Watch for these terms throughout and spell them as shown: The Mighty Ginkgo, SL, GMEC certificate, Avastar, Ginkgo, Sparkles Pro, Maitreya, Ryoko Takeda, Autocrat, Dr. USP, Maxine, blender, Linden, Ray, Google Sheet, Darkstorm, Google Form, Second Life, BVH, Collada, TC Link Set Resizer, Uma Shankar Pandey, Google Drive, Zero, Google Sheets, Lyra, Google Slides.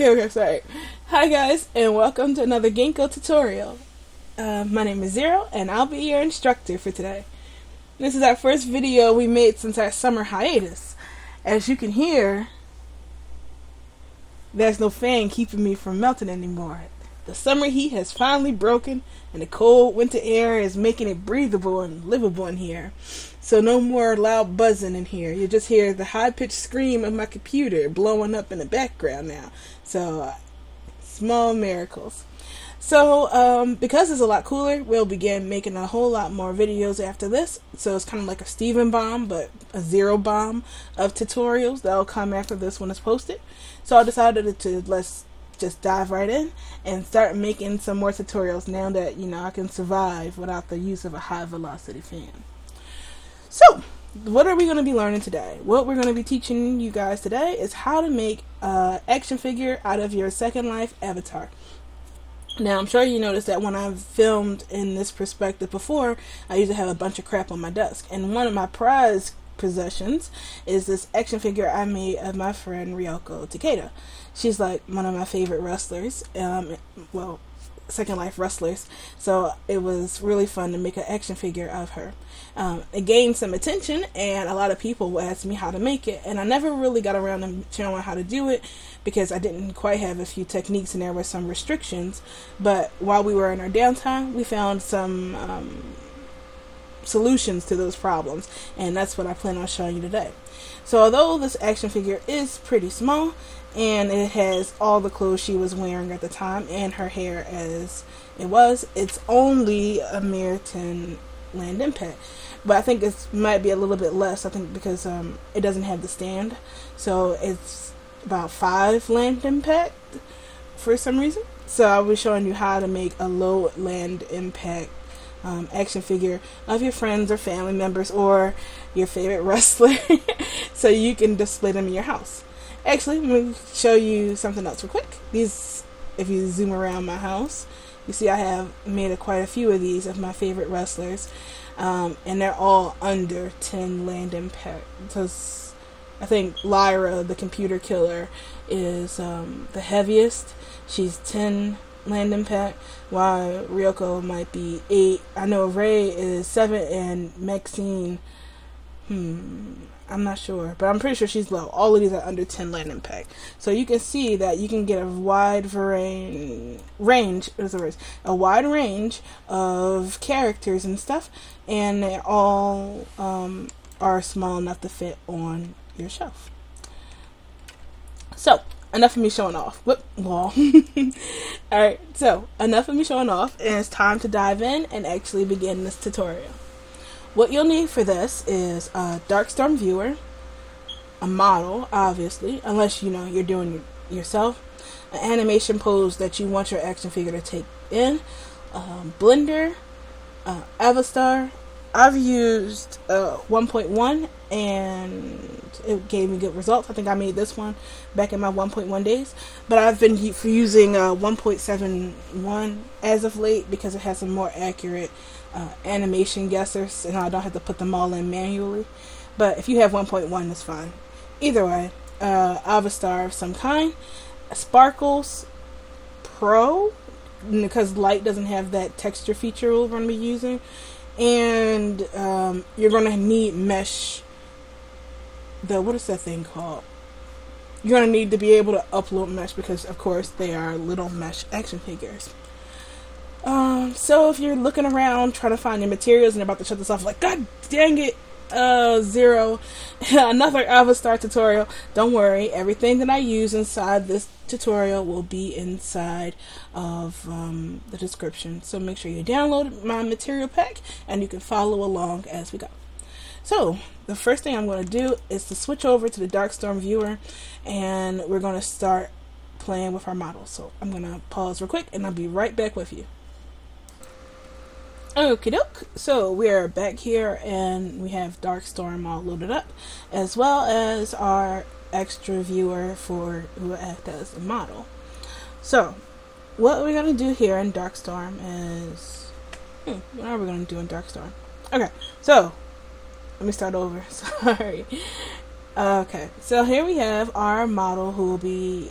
Okay, sorry. Hi guys, and welcome to another Ginkgo tutorial. My name is Zero, and I'll be your instructor for today. This is our first video we made since our summer hiatus. As you can hear, there's no fan keeping me from melting anymore. The summer heat has finally broken, and the cold winter air is making it breathable and livable in here. So no more loud buzzing in here. You just hear the high-pitched scream of my computer blowing up in the background now. So, small miracles. So, because it's a lot cooler, we'll begin making a whole lot more videos after this. So it's kind of like a Steven bomb, but a Zero bomb of tutorials that'll come after this one is posted. So I decided to let's just dive right in and start making some more tutorials now that, you know, I can survive without the use of a high velocity fan. So what are we going to be learning today? What we're going to be teaching you guys today is how to make an action figure out of your Second Life avatar. Now, I'm sure you noticed that when I've filmed in this perspective before, I usually have a bunch of crap on my desk, and one of my prized possessions is this action figure I made of my friend Ryoko Takeda. She's like one of my favorite wrestlers, well, Second Life wrestlers, so it was really fun to make an action figure of her. It gained some attention, and a lot of people would ask me how to make it, and I never really got around to showing how to do it because I didn't quite have a few techniques and there were some restrictions. But while we were in our downtime, we found some solutions to those problems, and that's what I plan on showing you today. So although this action figure is pretty small, and it has all the clothes she was wearing at the time and her hair as it was, it's only a mere 10 land impact. But I think it might be a little bit less, I think, because it doesn't have the stand, so it's about 5 land impact for some reason. So I'll be showing you how to make a low land impact action figure of your friends or family members or your favorite wrestler so you can display them in your house. Actually, let me show you something else real quick. These, if you zoom around my house, you see I have made quite a few of these of my favorite wrestlers, and they're all under 10 land impact. So I think Lyra, the computer killer, is the heaviest. She's 10 land impact, while Ryoko might be 8. I know Ray is 7, and Maxine, I'm not sure, but I'm pretty sure she's low. All of these are under 10 land impact. So you can see that you can get a wide range of characters and stuff, and they all are small enough to fit on your shelf. So enough of me showing off. Whoop, wall. Alright, so enough of me showing off, and it's time to dive in and actually begin this tutorial. What you'll need for this is a Darkstorm viewer, a model, obviously, unless, you know, you're doing it yourself, an animation pose that you want your action figure to take in, Blender, Avastar. I've used 1.1, and it gave me good results. I think I made this one back in my 1.1 days, but I've been using 1.71 as of late because it has some more accurate animation guessers, and I don't have to put them all in manually. But if you have 1.1, it's fine. Either way, Avastar of some kind, Sparkles Pro, because light doesn't have that texture feature we're going to be using. And you're going to need mesh, what is that thing called? You're going to need to be able to upload mesh because, of course, they are little mesh action figures. So if you're looking around trying to find your materials and about to shut this off, like, God dang it, Zero, another Avastar tutorial, don't worry, everything that I use inside this tutorial will be inside of the description, so make sure you download my material pack and you can follow along as we go. So the first thing I'm going to do is to switch over to the Darkstorm viewer, and we're going to start playing with our model. So I'm going to pause real quick and I'll be right back with you. Okie doke, so we're back here and we have Darkstorm all loaded up, as well as our extra viewer for who will act as the model. So what we're going to do here in Darkstorm is, what are we going to do in Darkstorm? Okay, so let me start over, sorry. Okay, so here we have our model who will be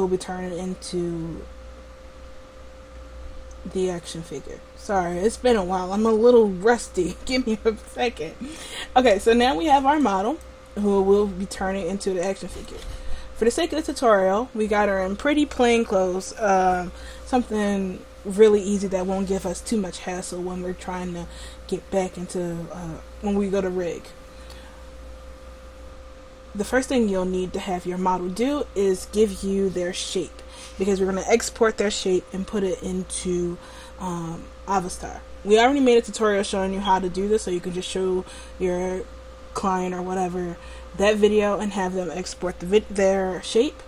will be turning into the action figure. Sorry, it's been a while. I'm a little rusty. Give me a second. Okay, so now we have our model who will be turning into the action figure. For the sake of the tutorial, we got her in pretty plain clothes. Something really easy that won't give us too much hassle when we're trying to get back into when we go to rig. The first thing you'll need to have your model do is give you their shape, because we're going to export their shape and put it into Avastar. We already made a tutorial showing you how to do this, so you can just show your client or whatever that video and have them export their shape.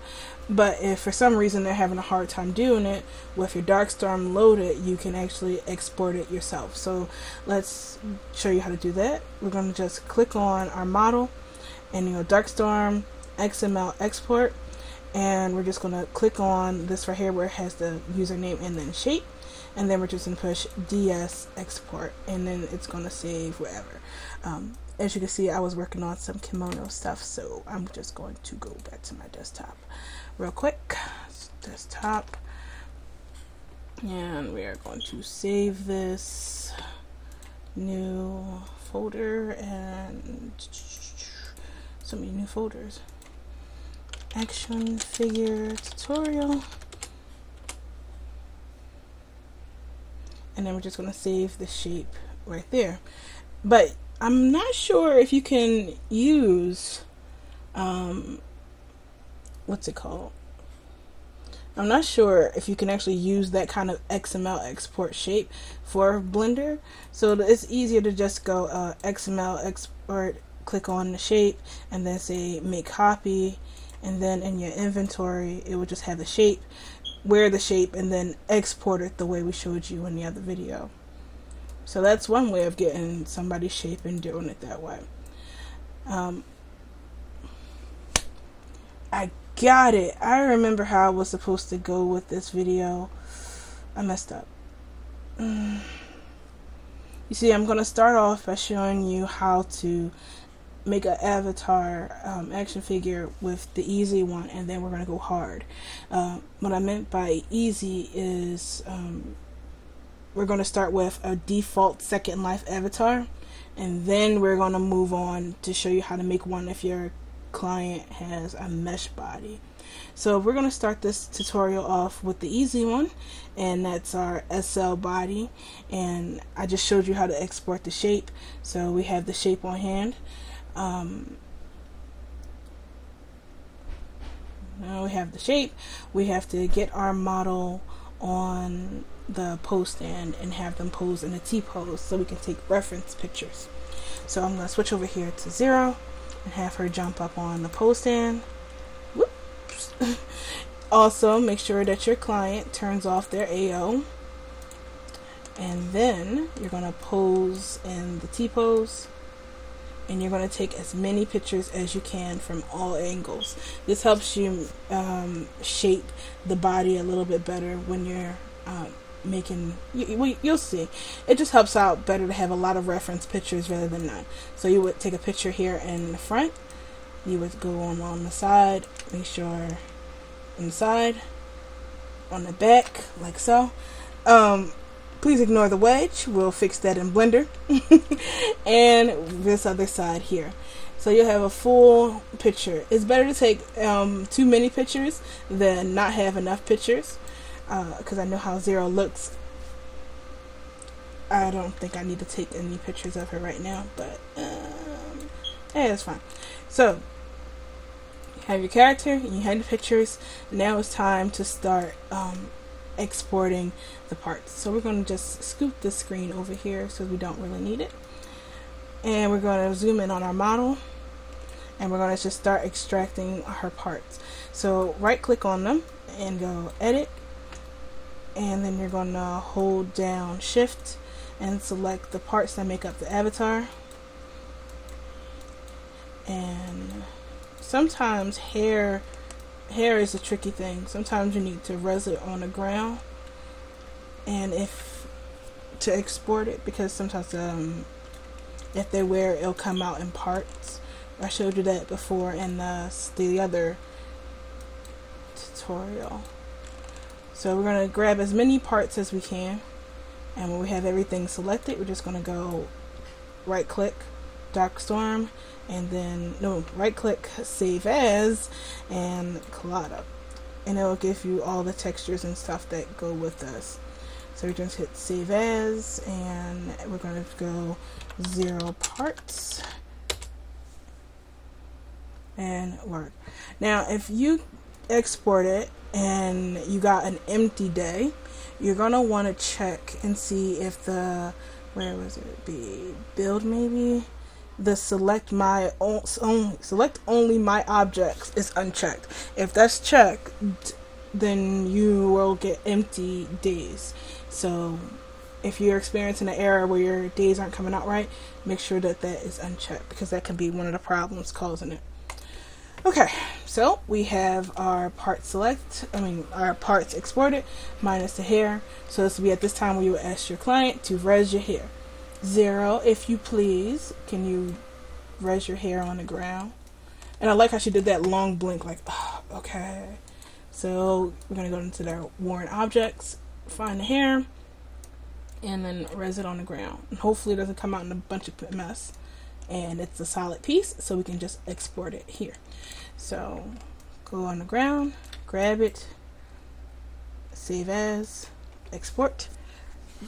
But if for some reason they're having a hard time doing it, with your Darkstorm loaded, you can actually export it yourself. So let's show you how to do that. We're going to just click on our model and you'll Darkstorm XML export, and we're just going to click on this right here where it has the username and then shape, and then we're just going to push DS export, and then it's going to save wherever. As you can see, I was working on some kimono stuff, so I'm just going to go back to my desktop real quick. Desktop. And we are going to save this new folder, and so many new folders. Action figure tutorial. And then we're just going to save the shape right there. But I'm not sure if you can use, what's it called? I'm not sure if you can actually use that kind of XML export shape for Blender. So it's easier to just go XML export, click on the shape, and then say make copy. And then in your inventory, it will just have the shape, wear the shape, and then export it the way we showed you in the other video. So that's one way of getting somebody's shape and doing it that way. I got it. I remember how I was supposed to go with this video. I messed up. You see, I'm going to start off by showing you how to make an avatar action figure with the easy one, and then we're going to go hard. What I meant by easy is... we're going to start with a default Second Life avatar, and then we're going to move on to show you how to make one if your client has a mesh body. So we're going to start this tutorial off with the easy one, and that's our SL body, and I just showed you how to export the shape, so we have the shape on hand. Now we have the shape, we have to get our model on the pose stand and have them pose in a T-pose so we can take reference pictures. So I'm going to switch over here to Zero and have her jump up on the pose stand. Whoops. Also, make sure that your client turns off their AO, and then you're going to pose in the T-pose, and you're going to take as many pictures as you can from all angles. This helps you shape the body a little bit better when you're making, you'll see, it just helps out better to have a lot of reference pictures rather than none. So you would take a picture here in the front, you would go on the side, make sure on the side, on the back, like so. Please ignore the wedge, we'll fix that in Blender. And this other side here. So you'll have a full picture. It's better to take too many pictures than not have enough pictures. Because I know how Zero looks. I don't think I need to take any pictures of her right now, but yeah, that's fine. So you have your character, you have the pictures. Now it's time to start exporting the parts. So we're going to just scoop this screen over here so we don't really need it, and we're going to zoom in on our model, and we're going to just start extracting her parts. So right click on them and go edit, and then you're going to hold down shift and select the parts that make up the avatar. And sometimes hair is a tricky thing. Sometimes you need to res it on the ground, and if to export it, because sometimes if they wear it, it'll come out in parts. I showed you that before in the other tutorial. So we're going to grab as many parts as we can, and when we have everything selected, we're just going to go right click, Darkstorm, and then right click, save as, and cloud up, and it'll give you all the textures and stuff that go with us. So we just hit save as, and we're going to go 0 parts and work. Now if you export it and you got an empty day, you're gonna want to check and see if the build, maybe the select my own, select only my objects is unchecked. If that's checked, then you will get empty days. So if you're experiencing an error where your days aren't coming out right, make sure that that is unchecked, because that can be one of the problems causing it. Okay, so we have our parts exported, minus the hair. So this will be at this time where you will ask your client to res your hair. Zero, if you please, can you res your hair on the ground? And I like how she did that long blink, like, oh, okay. So we're gonna go into their worn objects, find the hair, and then res it on the ground. And hopefully it doesn't come out in a bunch of mess. And it's a solid piece, so we can just export it here. So go on the ground, grab it, save as, export,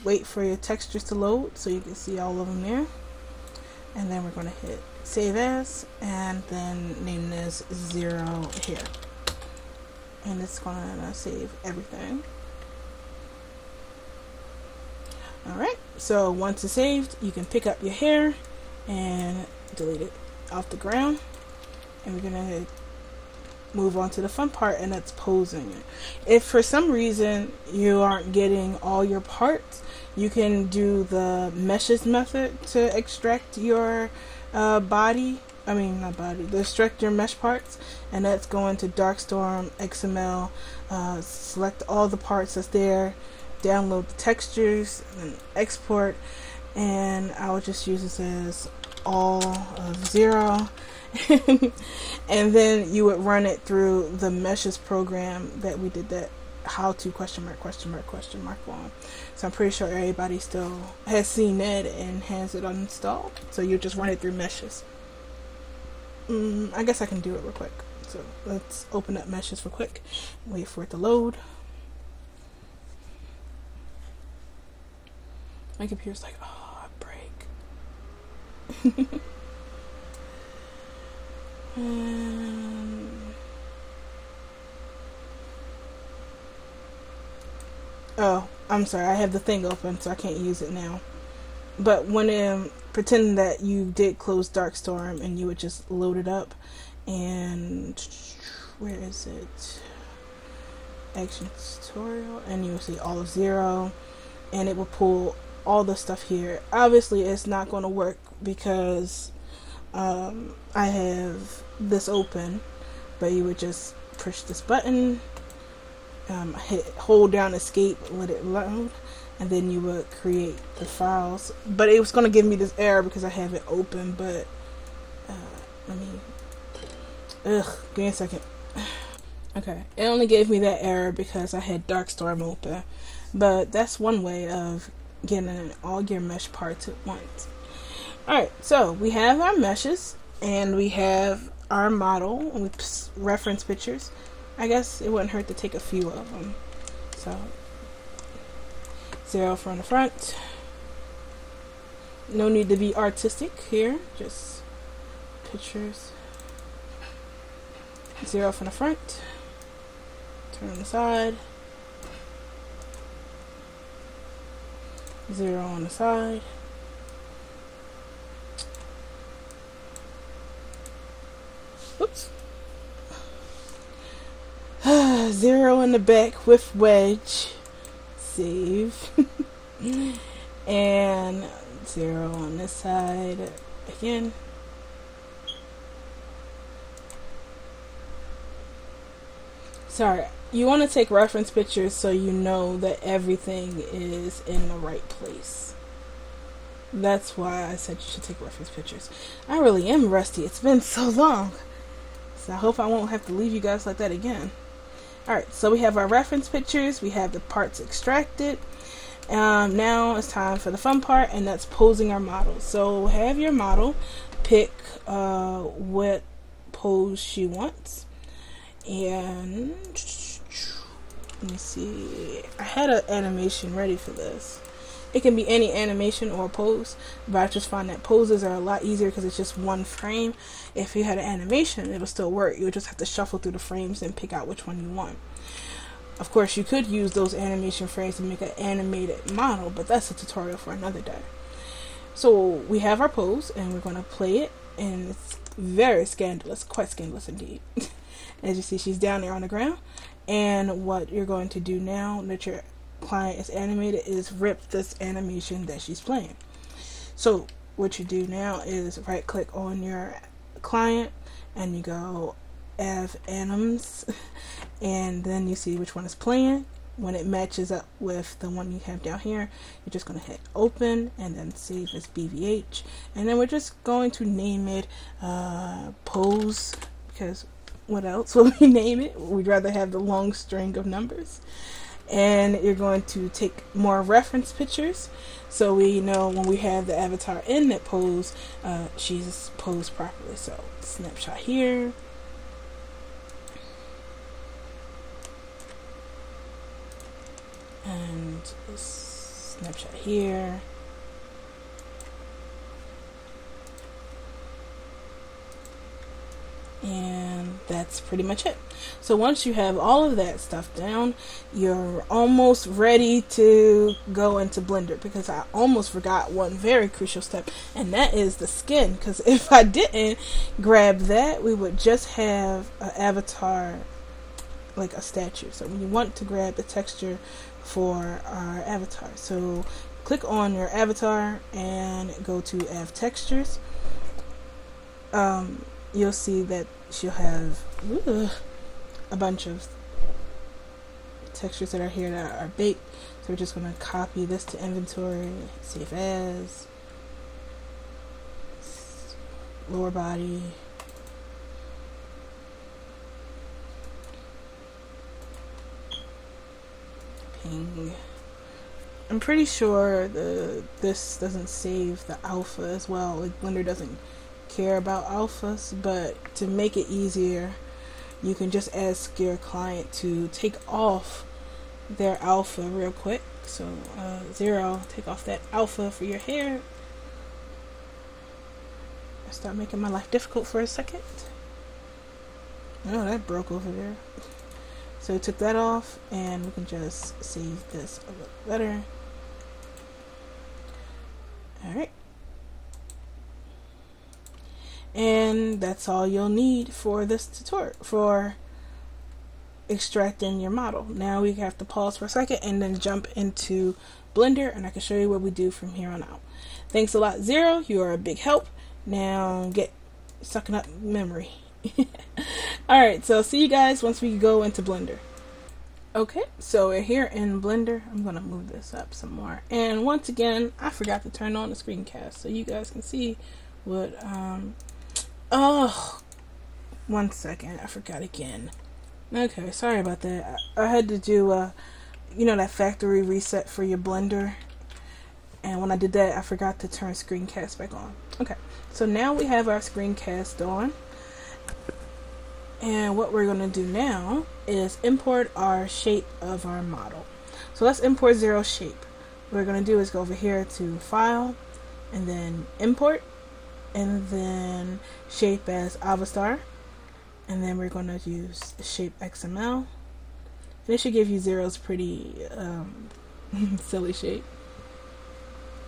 wait for your textures to load so you can see all of them there, and then we're going to hit save as, and then name this Zero Hair, and it's going to save everything. Alright, so once it's saved, you can pick up your hair and delete it off the ground, and we're gonna move on to the fun part, and that's posing it. If for some reason you aren't getting all your parts, you can do the meshes method to extract your extract your mesh parts, and that's going to Darkstorm XML, select all the parts that's there, download the textures, and export. And I will just use this as all of Zero. And then you would run it through the meshes program that we did that how to ? On. So I'm pretty sure everybody still has seen it and has it uninstalled. So you just run it through meshes. I guess I can do it real quick. So let's open up meshes real quick, wait for it to load. My computer's like, oh. Oh, I'm sorry, I have the thing open so I can't use it now, but when pretend that you did close Darkstorm and you would just load it up, and where is it, action tutorial, and you will see all of Zero, and it will pull all the stuff here. Obviously it's not going to work because I have this open, but you would just push this button, hold down escape, let it load, and then you would create the files. But it was going to give me this error because I have it open, but give me a second. Okay, it only gave me that error because I had Darkstorm open, but that's one way of getting all your mesh parts at once. Alright, so we have our meshes and we have our model with reference pictures. I guess it wouldn't hurt to take a few of them. So Zero from the front. No need to be artistic here, just pictures. Zero from the front. Turn on the side. Zero on the side. Oops. Zero in the back with wedge. Save. And Zero on this side again. Sorry. You want to take reference pictures so you know that everything is in the right place. That's why I said you should take reference pictures. I really am rusty. It's been so long. So I hope I won't have to leave you guys like that again. Alright, so we have our reference pictures, we have the parts extracted. Now it's time for the fun part, and that's posing our model. So have your model pick what pose she wants. And let me see, I had an animation ready for this. It can be any animation or pose, but I just find that poses are a lot easier because it's just one frame. If you had an animation, it'll still work. You'll just have to shuffle through the frames and pick out which one you want. Of course, you could use those animation frames to make an animated model, but that's a tutorial for another day. So we have our pose, and we're going to play it, and it's very scandalous, quite scandalous indeed. As you see, she's down there on the ground, and what you're going to do now that you're client is animated is rip this animation that she's playing. So what you do now is right click on your client and you go av anims, and then you see which one is playing. When it matches up with the one you have down here, you're just going to hit open and then save as BVH, and then we're just going to name it pose, because what else will we name it? We'd rather have the long string of numbers. And you're going to take more reference pictures, so we know when we have the avatar in that pose, she's posed properly. So snapshot here, and snapshot here, and that's pretty much it. So once you have all of that stuff down, you're almost ready to go into Blender, because I almost forgot one very crucial step, and that is the skin, because if I didn't grab that, we would just have an avatar like a statue. So when you want to grab the texture for our avatar, so click on your avatar and go to Av Textures. You'll see that she'll have a bunch of textures that are here that are baked. So we're just going to copy this to inventory, save as, lower body, ping. I'm pretty sure this doesn't save the alpha as well. Like, Blender doesn't care about alphas, but to make it easier, you can just ask your client to take off their alpha real quick. So Zero, take off that alpha for your hair. I start making my life difficult for a second. Oh, that broke over there. So took that off, and we can just save this a little better. All right. And that's all you'll need for this tutorial for extracting your model. Now we have to pause for a second and then jump into Blender, and I can show you what we do from here on out. Thanks a lot, Zero. You are a big help. Now get sucking up memory. Alright, so see you guys once we go into Blender. Okay, so we're here in Blender. I'm going to move this up some more. And once again, I forgot to turn on the screencast so you guys can see what oh, 1 second, I forgot again. Okay, sorry about that. I had to do you know, that factory reset for your Blender, and when I did that, I forgot to turn screencast back on. Okay, so now we have our screencast on, and what we're gonna do now is import our shape of our model. So let's import Zero shape. What we're gonna do is go over here to File, and then Import, and then shape as avatar, and then we're going to use shape XML, and it should give you Zero's pretty silly shape.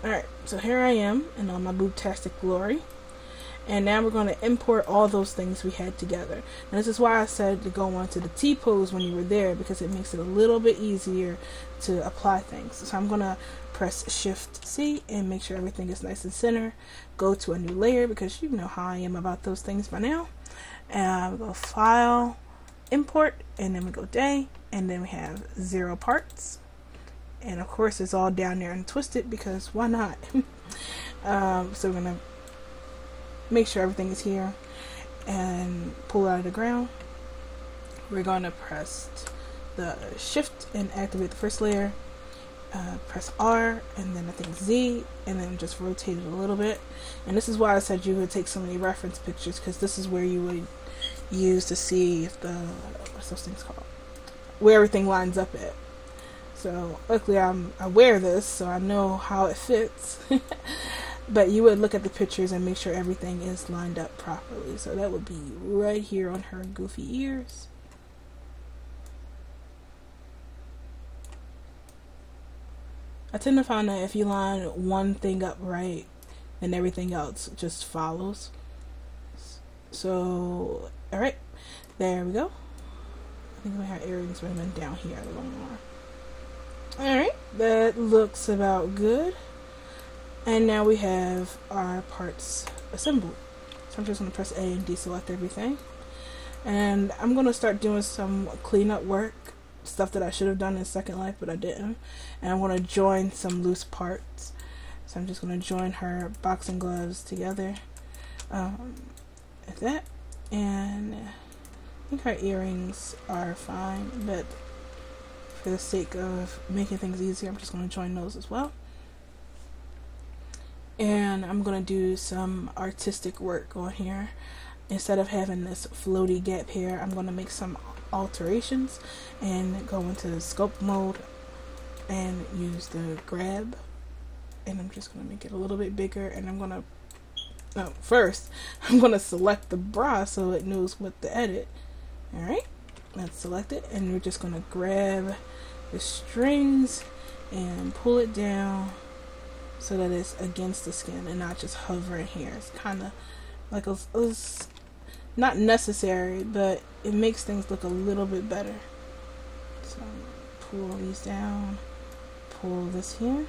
Alright, so here I am in all my boobtastic glory, and now we're going to import all those things we had together. And this is why I said to go on to the T pose when you were there, because it makes it a little bit easier to apply things. So I'm going to press Shift C and make sure everything is nice and center. Go to a new layer, because you know how I am about those things by now. And we'll go File, Import, and then we go Day, and then we have Zero parts. And of course, it's all down there and twisted, because why not? So we're gonna make sure everything is here and pull it out of the ground. We're gonna press the shift and activate the first layer, press R, and then I think Z, and then just rotate it a little bit. And this is why I said you would take so many reference pictures, because this is where you would use to see if the, what's those things called, where everything lines up at. So luckily I wear this, so I know how it fits. But you would look at the pictures and make sure everything is lined up properly. So that would be right here on her goofy ears. I tend to find that if you line one thing up right, then everything else just follows. So, alright, there we go. I think my earrings would have been down here a little more. Alright, that looks about good. And now we have our parts assembled. So I'm just going to press A and deselect everything. And I'm going to start doing some cleanup work, stuff that I should have done in Second Life, but I didn't. And I want to join some loose parts. So I'm just going to join her boxing gloves together. Like that. And I think her earrings are fine, but for the sake of making things easier, I'm just going to join those as well. And I'm going to do some artistic work on here. Instead of having this floaty gap here, I'm going to make some alterations and go into sculpt mode and use the grab. And I'm just going to make it a little bit bigger, and I'm going to, no, first I'm going to select the bra so it knows what to edit. Alright, let's select it, and we're just going to grab the strings and pull it down, so that it's against the skin and not just hovering here. It's kind of like it's not necessary, but it makes things look a little bit better. So pull these down, pull this here.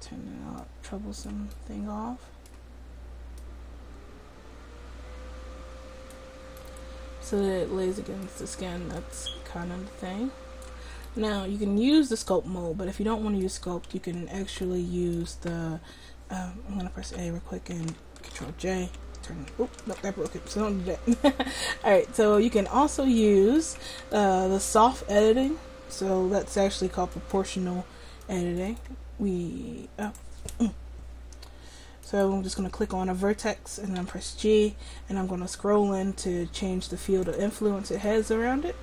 Turn that troublesome thing off. So that it lays against the skin. That's kind of the thing. Now you can use the sculpt mode, but if you don't want to use sculpt, you can actually use the I'm gonna press A real quick and Control J. Turn. Oh no, that broke it. So don't do that. All right. So you can also use the soft editing. So that's actually called proportional editing. So I'm just going to click on a vertex and then press G, and I'm going to scroll in to change the field of influence it has around it.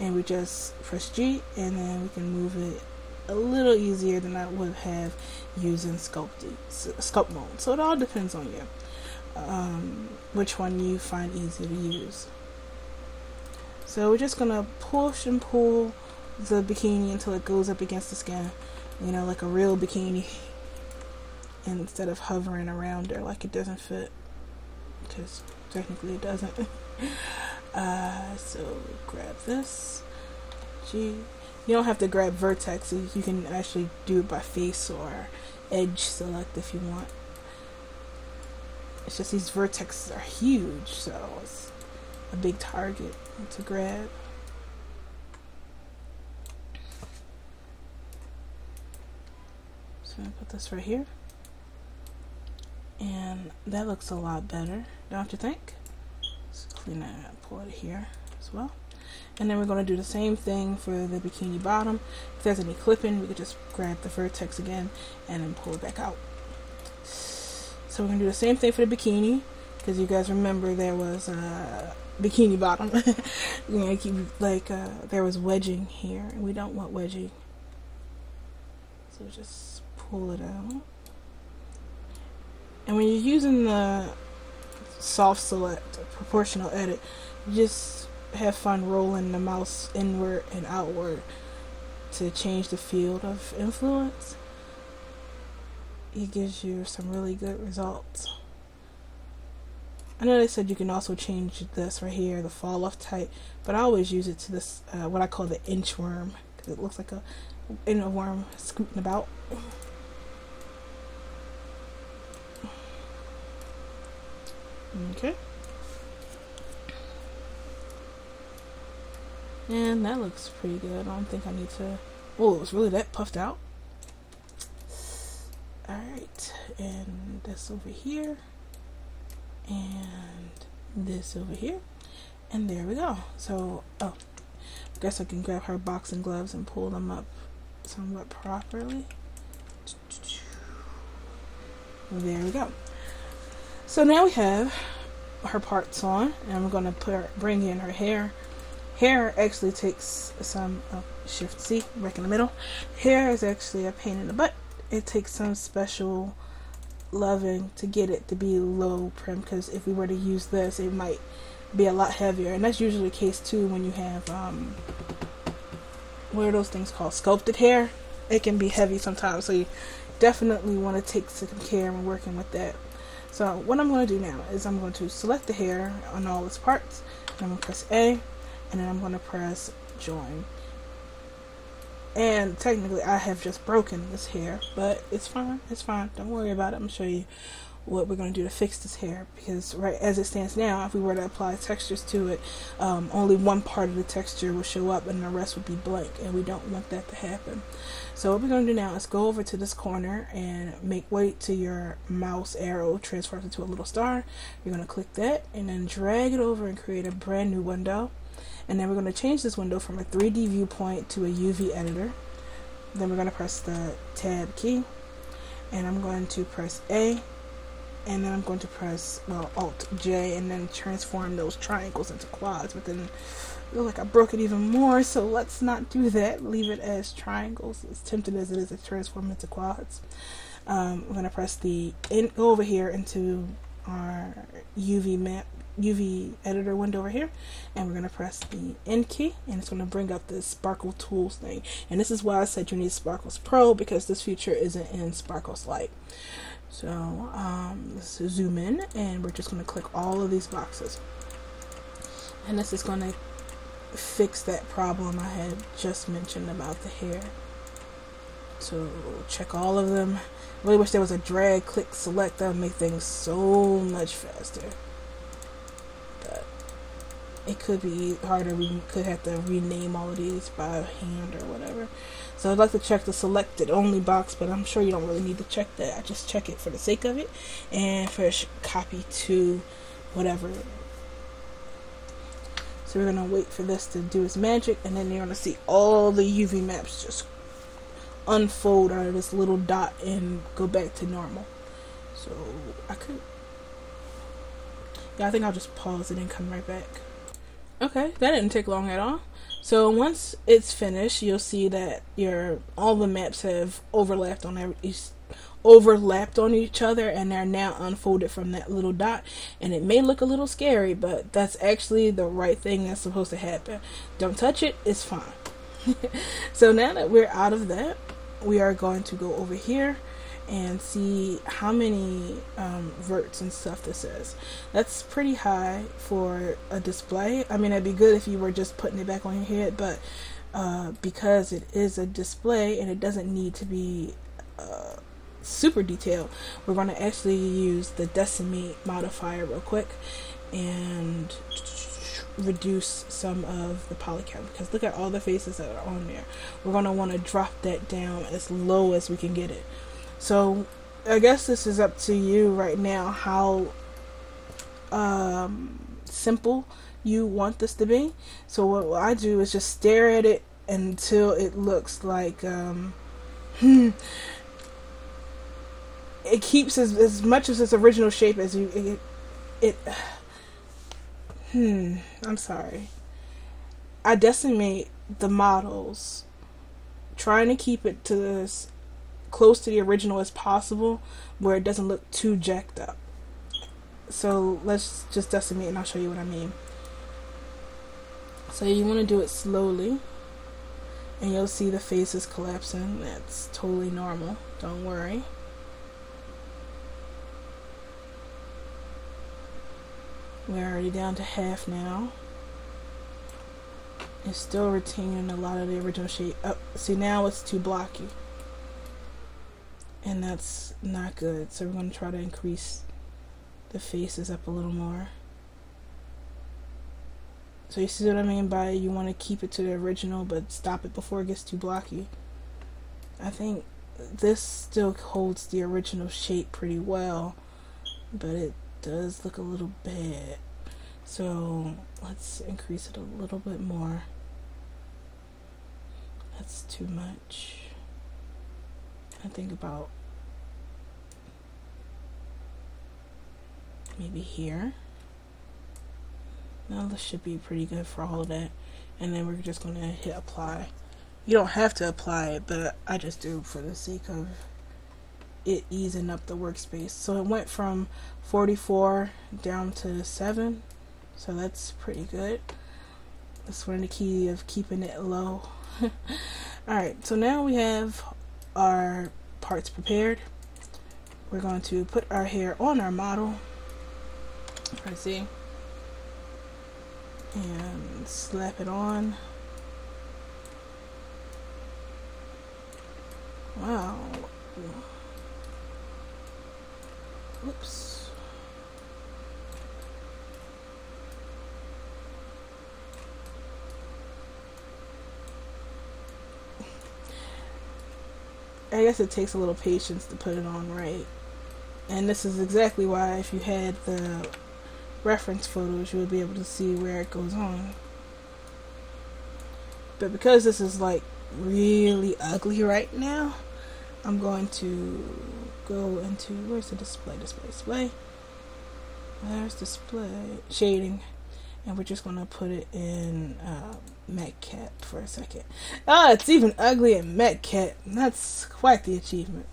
And we just press G, and then we can move it a little easier than I would have using sculpt mode. So it all depends on you, which one you find easy to use. So we're just going to push and pull the bikini until it goes up against the skin, you know, like a real bikini. Instead of hovering around her like it doesn't fit, because technically it doesn't. So grab this G. You don't have to grab vertexes, you can actually do it by face or edge select if you want. It's just these vertexes are huge, so it's a big target to grab. So I'm gonna put this right here. And that looks a lot better, don't you think? Let's clean that up, pull it here as well. And then we're going to do the same thing for the bikini bottom. If there's any clipping, we could just grab the vertex again and then pull it back out. So we're going to do the same thing for the bikini, because you guys remember there was a bikini bottom. We're going to keep, like, there was wedging here, and we don't want wedging. So just pull it out. And when you're using the soft select, proportional edit, you just have fun rolling the mouse inward and outward to change the field of influence. It gives you some really good results. I know they said you can also change this right here, the fall off type, but I always use it to this, what I call the inchworm, because it looks like a inchworm scooting about. Okay, and that looks pretty good. I don't think I need to. Oh, it was really that puffed out. All right, and this over here. and this over here, and there we go. So oh, I guess I can grab her boxing gloves and pull them up somewhat properly. There we go. So now we have her parts on, and we're going to bring in her hair. Hair actually takes some shift C back in the middle. Hair is actually a pain in the butt. It takes some special loving to get it to be low prim, because if we were to use this, it might be a lot heavier, and that's usually the case too when you have what are those things called, sculpted hair. It can be heavy sometimes, so you definitely want to take some care when working with that. So what I'm going to do now is I'm going to select the hair on all its parts, and I'm going to press A, and then I'm going to press join. And technically I have just broken this hair, but it's fine, it's fine, don't worry about it. I'm going to show you what we're going to do to fix this hair, because right as it stands now, if we were to apply textures to it, only one part of the texture will show up and the rest would be blank, and we don't want that to happen. So what we're going to do now is go over to this corner and make way to your mouse arrow transforms into a little star. You're going to click that and then drag it over and create a brand new window, and then we're going to change this window from a 3D viewpoint to a UV editor. Then we're going to press the tab key, and I'm going to press A, and then I'm going to press, well, Alt J, and then transform those triangles into quads. But then I feel like I broke it even more, so let's not do that. Leave it as triangles, as tempting as it is to transform into quads. I'm going to press the go over here into our UV map, UV editor window over here, and we're going to press the N key, and it's going to bring up this Sparkle Tools thing. And this is why I said you need Sparkles Pro, because this feature isn't in Sparkles Lite. So let's zoom in, and we're just going to click all of these boxes, and this is going to fix that problem I had just mentioned about the hair. So check all of them. I really wish there was a drag, click, select. That would make things so much faster, but it could be harder. We could have to rename all of these by hand or whatever. So I'd like to check the selected only box, but I'm sure you don't really need to check that. I just check it for the sake of it, and first copy to whatever. So we're going to wait for this to do its magic, and then you're going to see all the UV maps just unfold out of this little dot and go back to normal. So I could, yeah, I think I'll just pause it and come right back. Okay, that didn't take long at all. So once it's finished, you'll see that your all the maps have overlapped on each other, and they're now unfolded from that little dot. And it may look a little scary, but that's actually the right thing that's supposed to happen. Don't touch it, it's fine. So now that we're out of that, we are going to go over here and see how many verts and stuff this is. That's pretty high for a display. I mean, that'd be good if you were just putting it back on your head, but because it is a display and it doesn't need to be super detailed, we're going to actually use the decimate modifier real quick and reduce some of the poly count, because look at all the faces that are on there. We're going to want to drop that down as low as we can get it. So I guess this is up to you right now how simple you want this to be. So what I do is just stare at it until it looks like it keeps as much of its original shape as you I'm sorry, I decimate the models, trying to keep it to this close to the original as possible, where it doesn't look too jacked up. So let's just decimate, and I'll show you what I mean. So you want to do it slowly, and you'll see the faces collapsing. That's totally normal, don't worry. We're already down to half now. It's still retaining a lot of the original shape. Oh, see, now it's too blocky, and that's not good. So we're going to try to increase the faces up a little more. So you see what I mean by you want to keep it to the original, but stop it before it gets too blocky. I think this still holds the original shape pretty well, but it does look a little bad, so let's increase it a little bit more. That's too much. I think about maybe here. Now this should be pretty good for all of that, and then we're just going to hit apply. You don't have to apply it, but I just do for the sake of it easing up the workspace. So it went from 44 down to 7, so that's pretty good. That's one of the key of keeping it low. Alright, so now we have our parts prepared. We're going to put our hair on our model, let's see, and slap it on. Wow. Whoops. I guess it takes a little patience to put it on right. And this is exactly why if you had the reference photos, you would be able to see where it goes on. But because this is like really ugly right now, I'm going to go into, where's the display, there's display, shading, and we're just going to put it in matte cat for a second. Oh, it's even ugly in matte cat. That's quite the achievement.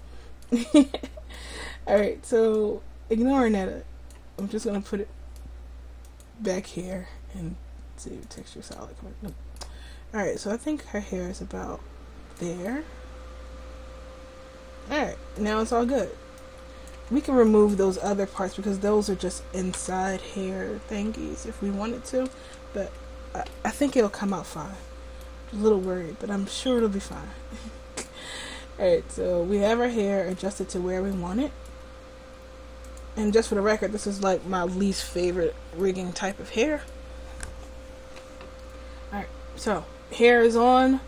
Alright, so ignoring that, I'm just going to put it back here and save texture solid. Nope. Alright, so I think her hair is about there. Alright, now it's all good. We can remove those other parts because those are just inside hair thingies if we wanted to, but I think it'll come out fine. I'm a little worried, but I'm sure it'll be fine. Alright, so we have our hair adjusted to where we want it. And just for the record, this is like my least favorite rigging type of hair. Alright, so hair is on,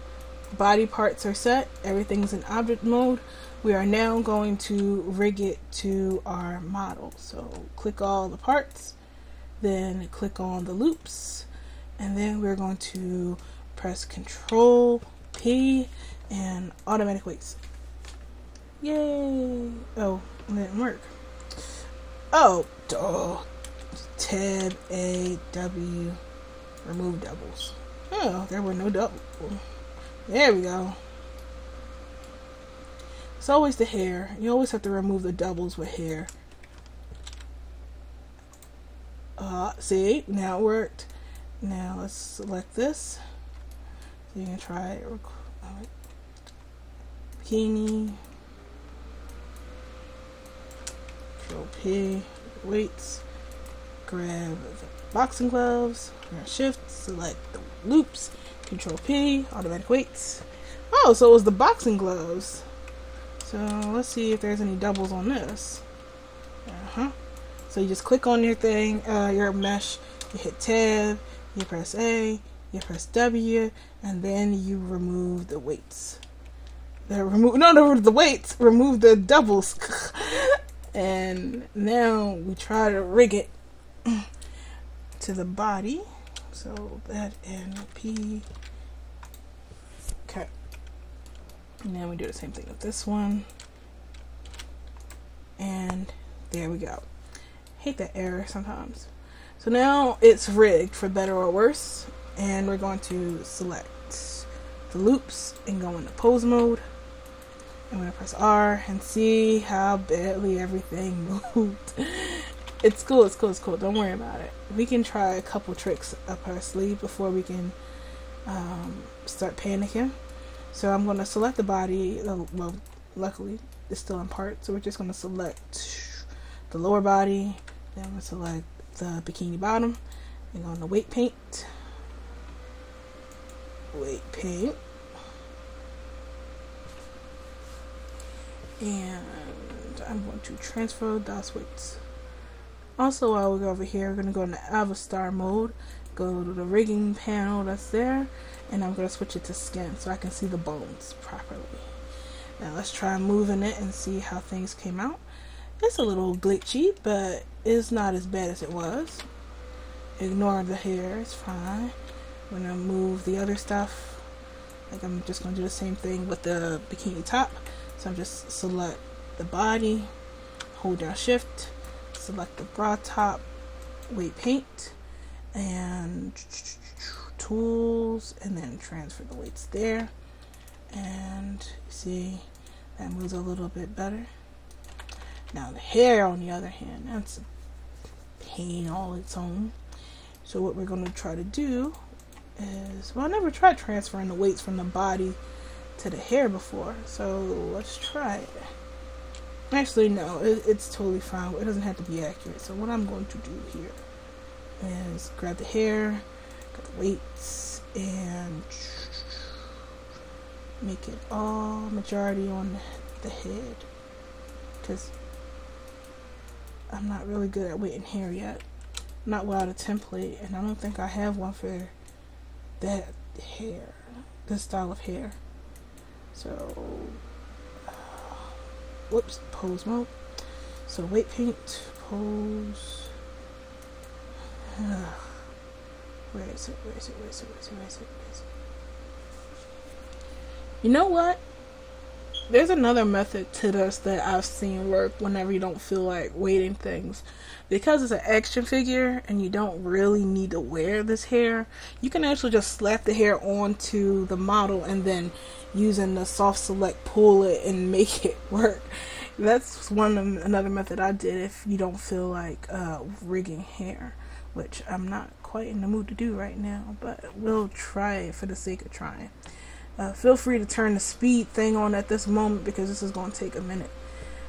body parts are set, everything's in object mode. We are now going to rig it to our model. So click all the parts, then click on the loops, and then we're going to press Control P and automatic weights. Yay! Oh, it didn't work. Oh, duh. Tab A W, remove doubles. Oh, there were no doubles. There we go. It's always the hair. You always have to remove the doubles with hair. See, now it worked. Now let's select this. So you can try it. Right. Bikini. Control P. Weights. Grab the boxing gloves. Shift. Select the loops. Control P. Automatic weights. Oh, so it was the boxing gloves. So let's see if there's any doubles on this. So you just click on your thing, your mesh, you hit tab, you press A, you press W, and then you remove the weights. Remove the doubles. And now we try to rig it to the body. So that and P. Okay. And then we do the same thing with this one. And there we go. Hate that error sometimes. So now it's rigged for better or worse. And we're going to select the loops and go into pose mode. I'm going to press R and see how badly everything moved. It's cool, it's cool, it's cool. Don't worry about it. We can try a couple tricks up our sleeve before we can start panicking. So I'm going to select the body. Well, luckily it's still in part, so we're just going to select the lower body, then we'll select the bikini bottom, and on the weight paint, and I'm going to transfer those weights. Also, while we go over here, we're going to go into Avastar mode, go to the rigging panel that's there, and I'm going to switch it to skin so I can see the bones properly. Now let's try moving it and see how things came out. It's a little glitchy, but It's not as bad as it was. Ignore the hair, it's fine. I'm gonna move the other stuff. Like I'm just gonna do the same thing with the bikini top. So I'm just select the body, hold down shift, select the bra top, weight paint, and tools, and then transfer the weights there. And you see that moves a little bit better. Now the hair, on the other hand, that's a pain all its own. So what we're going to try to do is, well, I never tried transferring the weights from the body to the hair before, so let's try it. Actually, no, it's totally fine. It doesn't have to be accurate. So what I'm going to do here is grab the hair, grab the weights, and make it all majority on the head. Because I'm not really good at weighting hair yet. Not without a template, and I don't think I have one for that hair, this style of hair. So, whoops, pose mode. So weight paint, pose. Where is it? Where is it? Where is it? Where is it? Where is it? Where is it? You know what? There's another method to this that I've seen work whenever you don't feel like weighting things. Because it's an action figure and you don't really need to wear this hair, you can actually just slap the hair onto the model and then using the soft select pull it and make it work. That's another method I did if you don't feel like rigging hair, which I'm not quite in the mood to do right now, but we'll try it for the sake of trying. Feel free to turn the speed thing on at this moment because this is going to take a minute.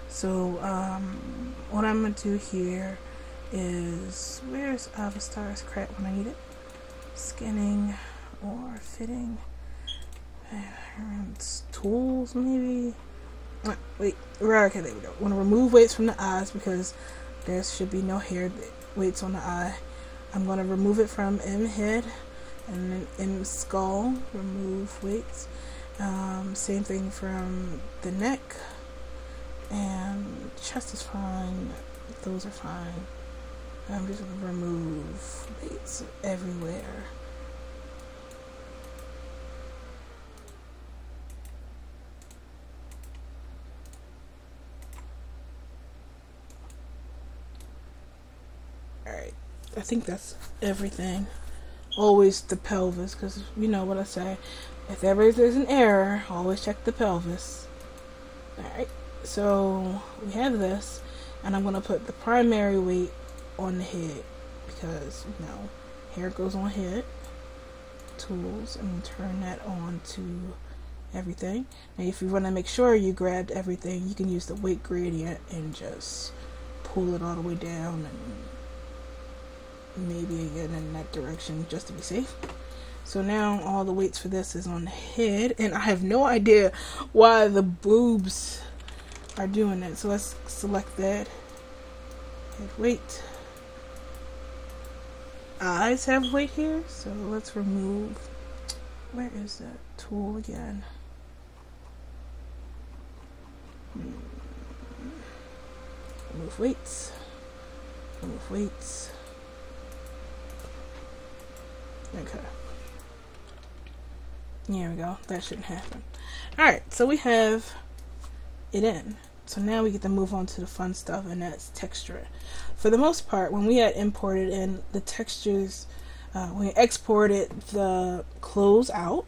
So what I'm going to do here is, where's Avastar's crap when I need it? Skinning or fitting. Tools maybe? Wait, okay, there we go. I want to remove weights from the eyes because there should be no hair weights on the eye. I'm going to remove it from M head. And then in skull, remove weights. Same thing from the neck. And chest is fine. Those are fine. I'm just going to remove weights everywhere. Alright. I think that's everything. Always the pelvis, because you know what I say, if ever there's an error, always check the pelvis. Alright, so we have this, and I'm going to put the primary weight on the head, because, you know, hair goes on head. Tools, and turn that on to everything. Now if you want to make sure you grabbed everything, you can use the weight gradient and just pull it all the way down, and maybe again in that direction just to be safe. So now all the weights for this is on the head, and I have no idea why the boobs are doing that. So let's select that. Head weight. Eyes have weight here, so let's remove. Where is that tool again? Remove weights. Remove weights. Okay. There we go. That shouldn't happen. Alright, so we have it in. So now we get to move on to the fun stuff, and that's texture. For the most part, when we had imported in the textures, when we exported the clothes out,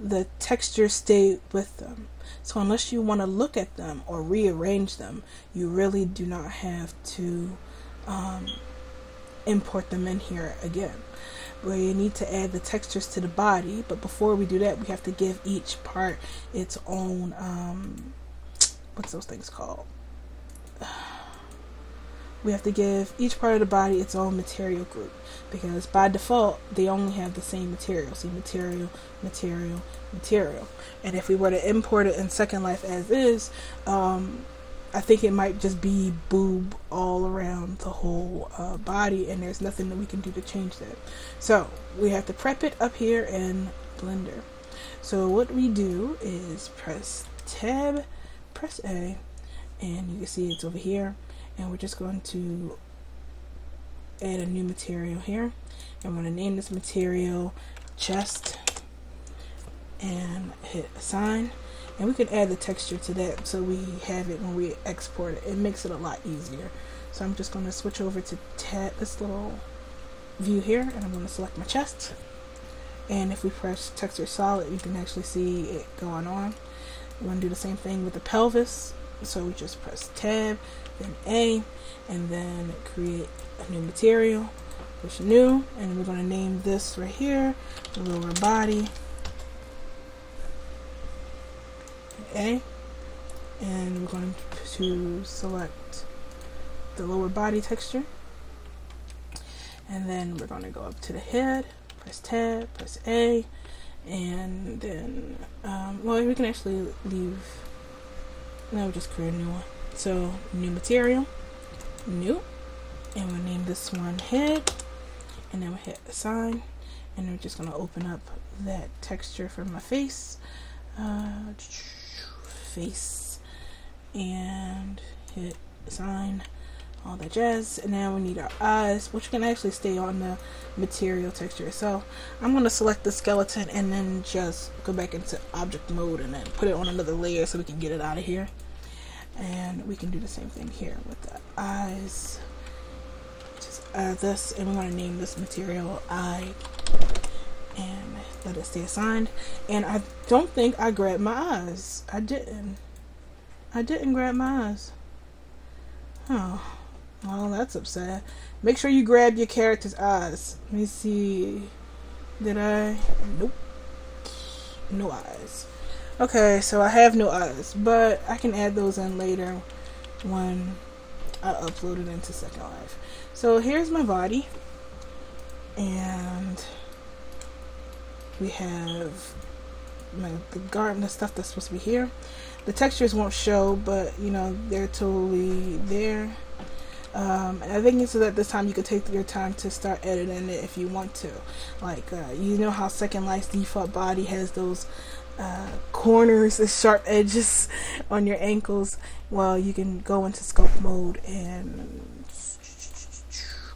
the textures stayed with them. So unless you want to look at them or rearrange them, you really do not have to import them in here again. We need to add the textures to the body, but before we do that, we have to give each part its own, what's those things called? We have to give each part of the body its own material group, because by default, they only have the same material. See, material, material, material. And if we were to import it in Second Life as is, I think it might just be boob all around the whole body, and there's nothing that we can do to change that. So we have to prep it up here in Blender. So what we do is press tab, press A, and you can see it's over here, and we're just going to add a new material here. I'm going to name this material chest and hit assign, and we could add the texture to that so we have it when we export it. It makes it a lot easier. So I'm just going to switch over to this little view here, and I'm going to select my chest, and if we press texture solid, you can actually see it going on. We're going to do the same thing with the pelvis, so we just press tab, then A, and then create a new material, push new, and we're going to name this right here the lower body, A, and we're going to select the lower body texture, and then we're going to go up to the head, press tab, press A, and then well, we can actually leave, now just create a new one. So new material, new, and we'll name this one head, and then we'll hit assign, and we're just going to open up that texture for my face, face, and hit assign, all that jazz. And now we need our eyes, which can actually stay on the material texture. So I'm going to select the skeleton and then just go back into object mode and then put it on another layer so we can get it out of here. And we can do the same thing here with the eyes, just this, and we're going to name this material eye and let it stay assigned. And I don't think I grabbed my eyes. I didn't grab my eyes. Oh, well, that's upset. Make sure you grab your character's eyes. Let me see. Did I? Nope. No eyes. Okay, so I have no eyes, but I can add those in later when I upload it into Second Life. So here's my body, and we have the garden, the stuff that's supposed to be here. The textures won't show, but you know, they're totally there. And I think so that this time you could take your time to start editing it if you want to. Like, you know how Second Life's default body has those corners, the sharp edges on your ankles? Well, you can go into sculpt mode and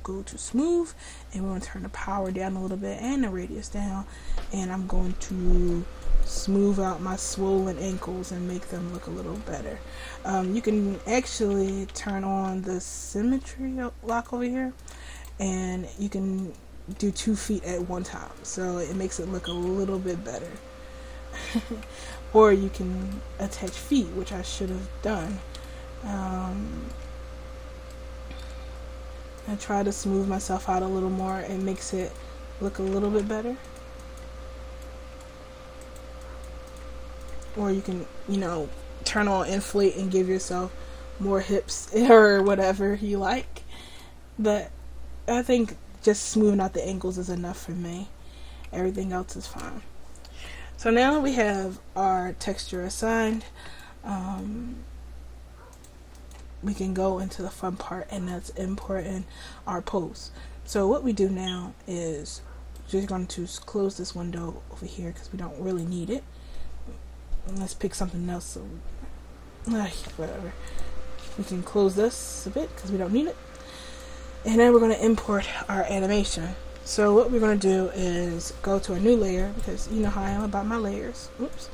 go to smooth, and we're going to turn the power down a little bit and the radius down, and I'm going to smooth out my swollen ankles and make them look a little better. You can actually turn on the symmetry lock over here, and you can do 2 feet at one time, so it makes it look a little bit better. Or you can attach feet, which I should have done. I try to smooth myself out a little more. It makes it look a little bit better. Or you can, you know, turn on inflate and give yourself more hips or whatever you like. But I think just smoothing out the ankles is enough for me. Everything else is fine. So now that we have our texture assigned, we can go into the fun part, and that's importing our pose. So what we do now is just going to close this window over here because we don't really need it. Let's pick something else, so whatever, we can close this a bit because we don't need it. And then we're going to import our animation. So what we're going to do is go to a new layer, because you know how I am about my layers. Oops.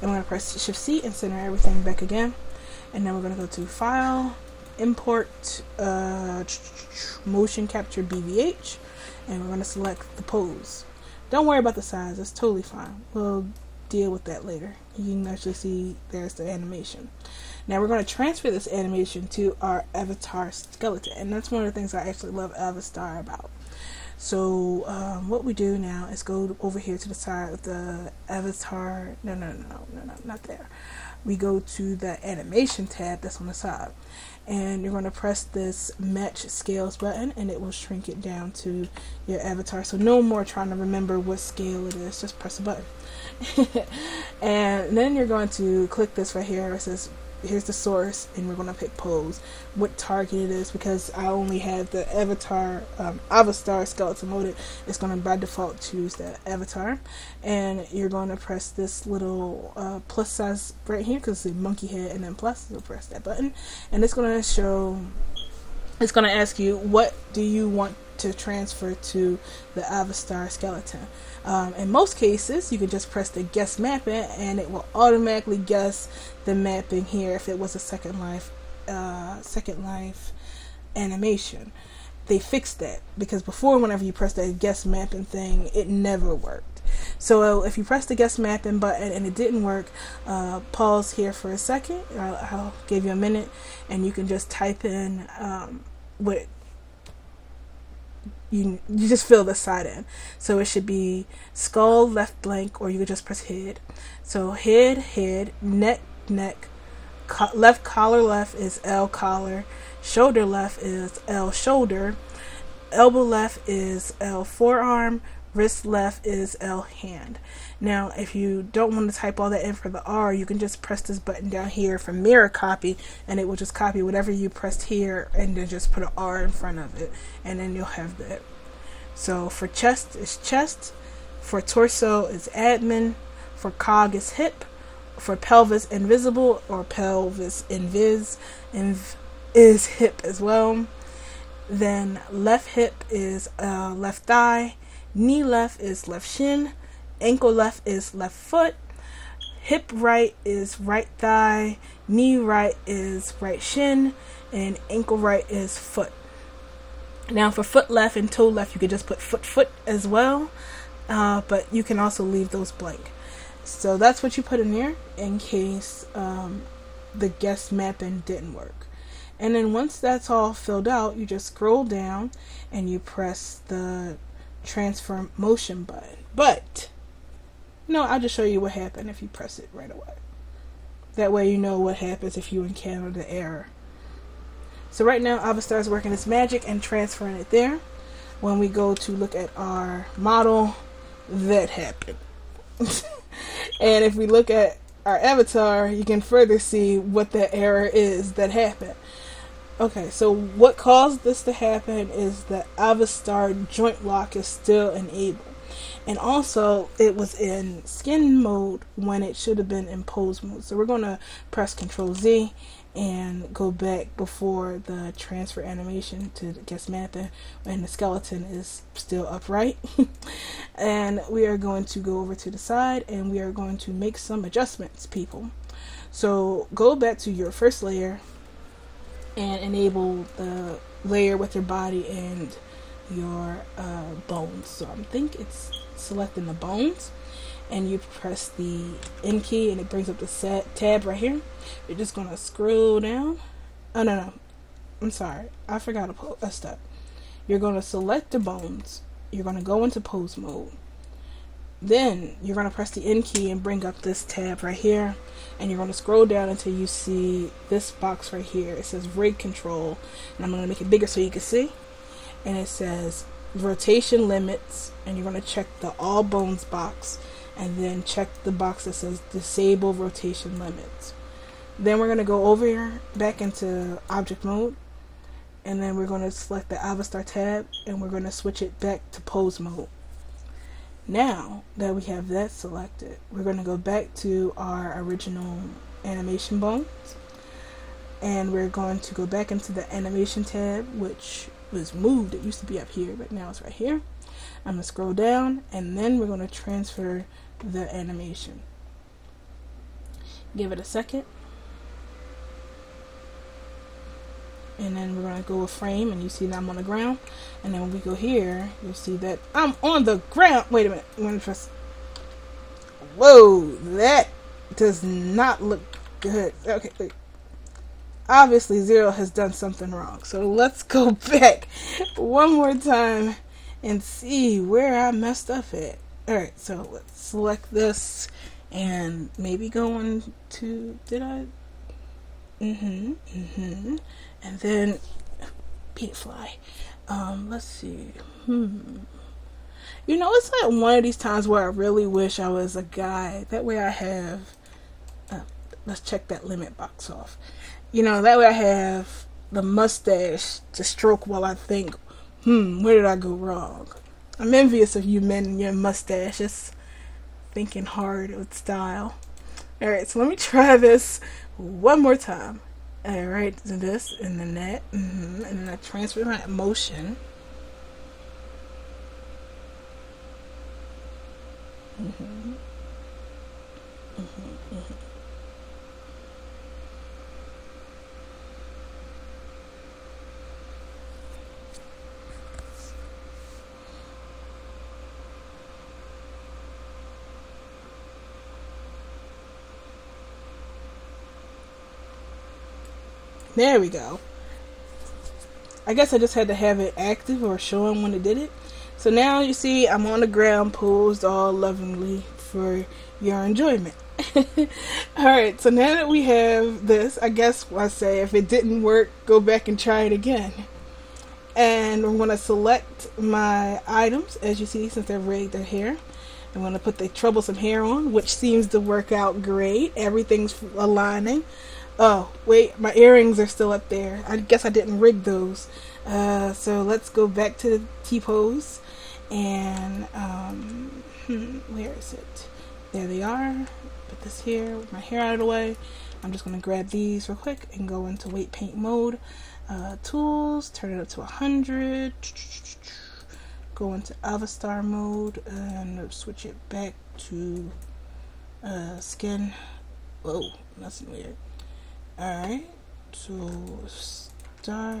And we're going to press shift C and center everything back again, and then we're going to go to file, import, motion capture BVH, and we're going to select the pose. Don't worry about the size, it's totally fine, we'll deal with that later. You can actually see there's the animation. Now we're going to transfer this animation to our avatar skeleton, and that's one of the things I actually love Avatar about. So what we do now is go over here to the side of the avatar, no, not there. We go to the animation tab that's on the side, and you're going to press this match scales button, and it will shrink it down to your avatar. So no more trying to remember what scale it is, just press a button. And then you're going to click this right here. It says here's the source, and we're going to pick pose, what target it is, because I only have the avatar, Avatar skeleton loaded. It's going to by default choose the avatar, and you're going to press this little plus size right here because the monkey head and then plus. You'll press that button, and it's going to show it's going to ask you, what do you want to transfer to the Avastar skeleton? In most cases, you can just press the guess mapping and it will automatically guess the mapping here if it was a Second Life animation. They fixed that, because before, whenever you press that guess mapping thing, it never worked. So if you press the guess mapping button and it didn't work, pause here for a second. I'll give you a minute and you can just type in what you just fill the side in. So it should be skull, left blank, or you could just press head. So head, neck, left collar left is L collar, shoulder left is L shoulder, elbow left is L forearm, wrist left is L hand. Now if you don't want to type all that in for the R, you can just press this button down here for mirror copy, and it will just copy whatever you pressed here and then just put an R in front of it, and then you'll have that. So for chest is chest, for torso is admin, for cog is hip, for pelvis invisible or pelvis invis, and is hip as well. Then left hip is left thigh, knee left is left shin, ankle left is left foot, hip right is right thigh, knee right is right shin, and ankle right is foot. Now for foot left and toe left, you could just put foot as well, but you can also leave those blank. So that's what you put in there in case the guess mapping didn't work. And then once that's all filled out, you just scroll down and you press the transfer motion button. But no, I'll just show you what happened if you press it right away. That way you know what happens if you encounter the error. So right now Avastar is working its magic and transferring it there. When we go to look at our model, that happened. And if we look at our avatar, you can further see what the error is that happened. Okay, so what caused this to happen is the Avastar joint lock is still enabled, and also it was in skin mode when it should have been in pose mode. So we're going to press Ctrl Z and go back before the transfer animation to guess mapping, and the skeleton is still upright. And we are going to go over to the side and we are going to make some adjustments, people. So go back to your first layer and enable the layer with your body and your bones. So I think it's selecting the bones, and you press the N key and it brings up the set tab right here. You're just gonna scroll down. Oh no, I'm sorry, I forgot a step. You're gonna select the bones, you're gonna go into pose mode, then you're gonna press the N key and bring up this tab right here, and you're gonna scroll down until you see this box right here. It says rig control, and I'm gonna make it bigger so you can see, and it says rotation limits, and you're gonna check the all bones box, and then check the box that says disable rotation limits. Then we're going to go over here back into object mode, and then we're going to select the Avastar tab and we're going to switch it back to pose mode. Now that we have that selected, we're going to go back to our original animation bones, and we're going to go back into the animation tab, which was moved. It used to be up here but now it's right here. I'm going to scroll down and then we're going to transfer the animation. Give it a second. And then we're going to go a frame, and you see that I'm on the ground. And then when we go here, you'll see that I'm on the ground. Wait a minute. I'm going to press. Whoa, that does not look good. Okay, wait. Obviously, Zero has done something wrong. So let's go back one more time and see where I messed up at. Alright, so let's select this and maybe go on to, and then Peter Fly. Let's see. You know, it's like one of these times where I really wish I was a guy. That way I have, let's check that limit box off. You know, that way I have the mustache to stroke while I think, where did I go wrong? I'm envious of you men and your mustaches. Thinking hard with style. Alright, so let me try this one more time. I write this and then that, and then I transfer my motion. There we go. I guess I just had to have it active or showing when it did it. So now you see I'm on the ground, posed all lovingly for your enjoyment. Alright, so now that we have this, I guess I say if it didn't work, go back and try it again. And I'm going to select my items, as you see, since I've rigged their hair. I'm going to put the troublesome hair on, which seems to work out great. Everything's aligning. Oh, wait, my earrings are still up there. I guess I didn't rig those. So let's go back to the T-pose. And, where is it? There they are. Put this here with my hair out of the way. I'm just going to grab these real quick and go into weight paint mode. Tools, turn it up to 100. Go into Avastar mode and switch it back to skin. Whoa, that's weird. Alright, so star,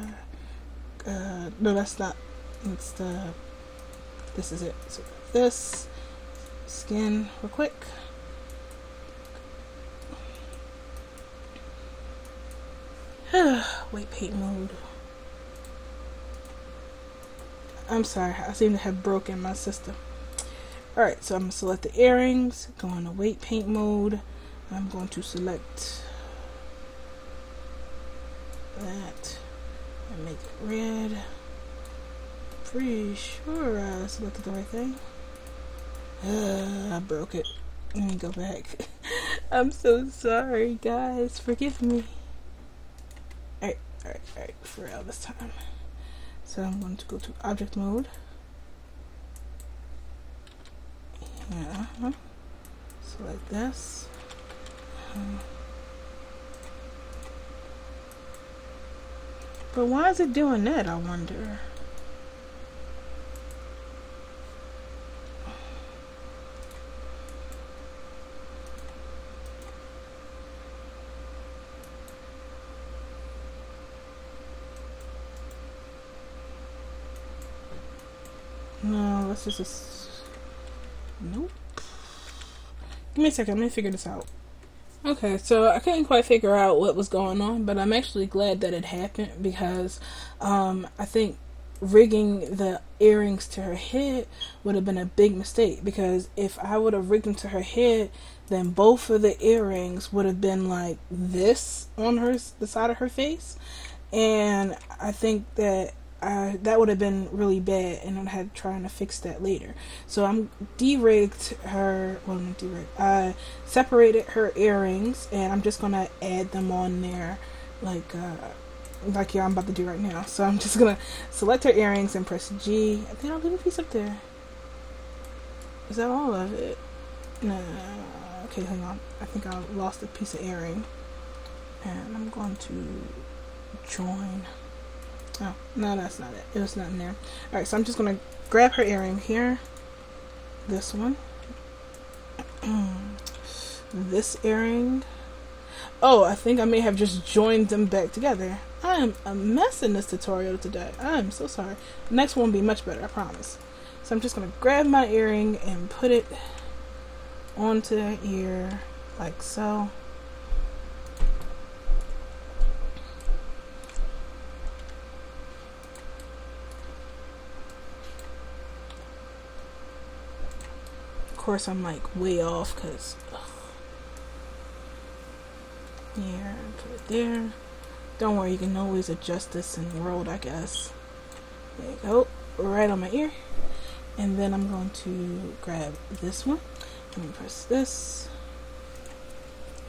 no, that's not, it's the, this is it, so this, skin real quick, wait, paint mode. I'm sorry, I seem to have broken my system. Alright, so I'm going to select the earrings, go into weight paint mode, I'm going to select that and make it red. Pretty sure I selected the right thing. I broke it. Let me go back. I'm so sorry, guys. Forgive me. Alright. For real this time. So I'm going to go to object mode. Yeah. Select this. But why is it doing that, I wonder? No, let's just... Nope. Give me a second, let me figure this out. Okay, so I couldn't quite figure out what was going on, but I'm actually glad that it happened because I think rigging the earrings to her head would have been a big mistake, because if I would have rigged them to her head, then both of the earrings would have been like this on her, the side of her face, and I think that that would have been really bad, and I had trying to fix that later. So I'm derigged her. Well, not derigged. I separated her earrings, and I'm just gonna add them on there, like yeah, I'm about to do right now. So I'm just gonna select her earrings and press G. I think I'll leave a piece up there. Is that all of it? No. Okay, hang on. I think I lost a piece of earring, and I'm going to join. Oh, no, that's not it. It was not in there. Alright, so I'm just going to grab her earring here. This one. This earring. Oh, I think I may have just joined them back together. I am a mess in this tutorial today. I am so sorry. The next one will be much better, I promise. So I'm just going to grab my earring and put it onto the ear like so. Of course I'm like way off because yeah, put it there. Don't worry, you can always adjust this in the world, I guess. There you go, right on my ear. And then I'm going to grab this one and press this.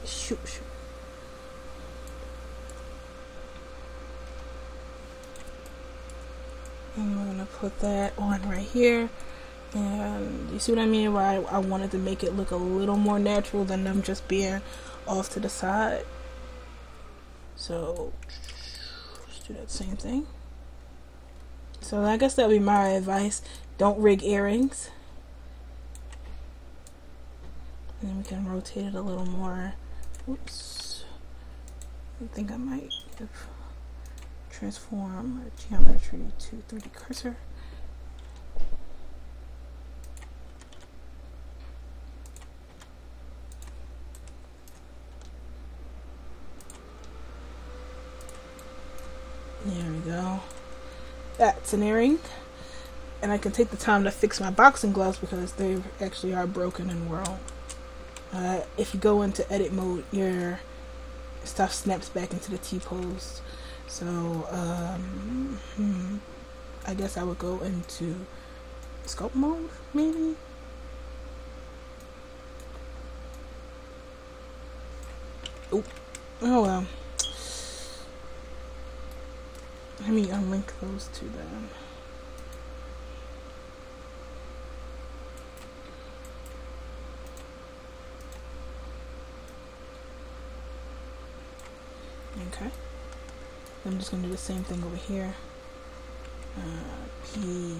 Shoot. And we're gonna put that on right here. And you see what I mean? Why I wanted to make it look a little more natural than them just being off to the side. So let's do that same thing. So I guess that would be my advice. Don't rig earrings. And then we can rotate it a little more. Oops. I think I might transform my geometry to 3D cursor. There we go. That's an earring. And I can take the time to fix my boxing gloves because they actually are broken and worn. If you go into edit mode, your stuff snaps back into the T-pose. So, I guess I would go into sculpt mode, maybe? Oh well. Let me unlink those two then. Okay. I'm just gonna do the same thing over here. P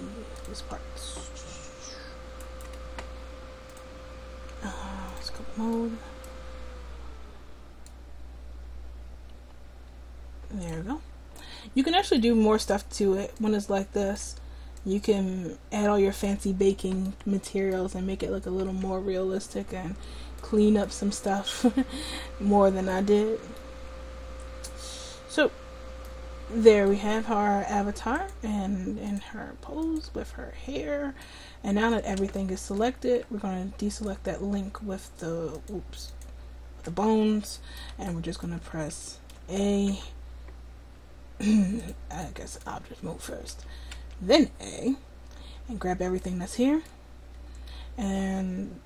this part. Let's go mode. There we go. You can actually do more stuff to it when it's like this. You can add all your fancy baking materials and make it look a little more realistic and clean up some stuff more than I did. So there we have our avatar and in her pose with her hair. And now that everything is selected, we're going to deselect that link with the the bones, and we're just going to press A. I guess object mode first, then A, and grab everything that's here. And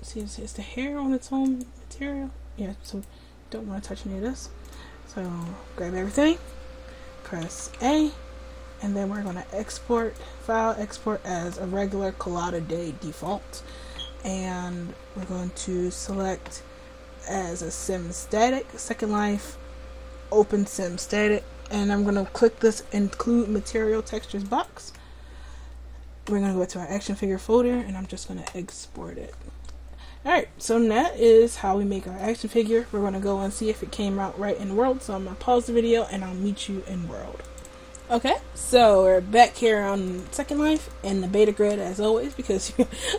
see, it's the hair on its own material. Yeah, so don't want to touch any of this. So grab everything, press A, and then we're going to export, file export as a regular Collada Day default, and we're going to select as a sim static, Second Life, open sim static. And I'm going to click this include material textures box. We're going to go to our action figure folder, and I'm just going to export it. Alright, so that is how we make our action figure. We're going to go and see if it came out right in world. So I'm going to pause the video and I'll meet you in world. Okay, so we're back here on Second Life and the beta grid as always, because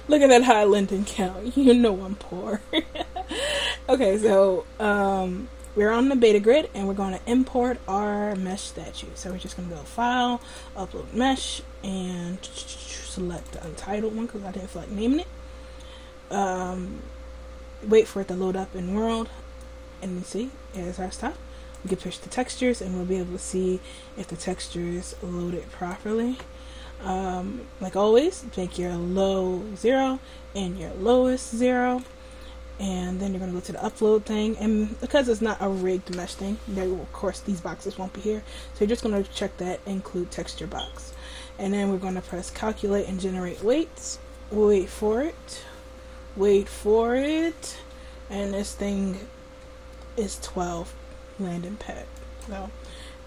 look at that high Linden count. You know I'm poor. Okay, so we're on the beta grid and we're going to import our mesh statue. So we're just going to go file, upload mesh, and select the untitled one because I didn't feel like naming it. Wait for it to load up in world, and you see, there's our stuff. We can push the textures and we'll be able to see if the textures loaded properly. Like always, take your low 0 and your lowest 0. And then you're going to go to the upload thing, and because it's not a rigged mesh thing, there of course these boxes won't be here, so you're just going to check that include texture box, and then we're going to press calculate and generate weights. Wait for it, wait for it, and this thing is 12 landing pad. So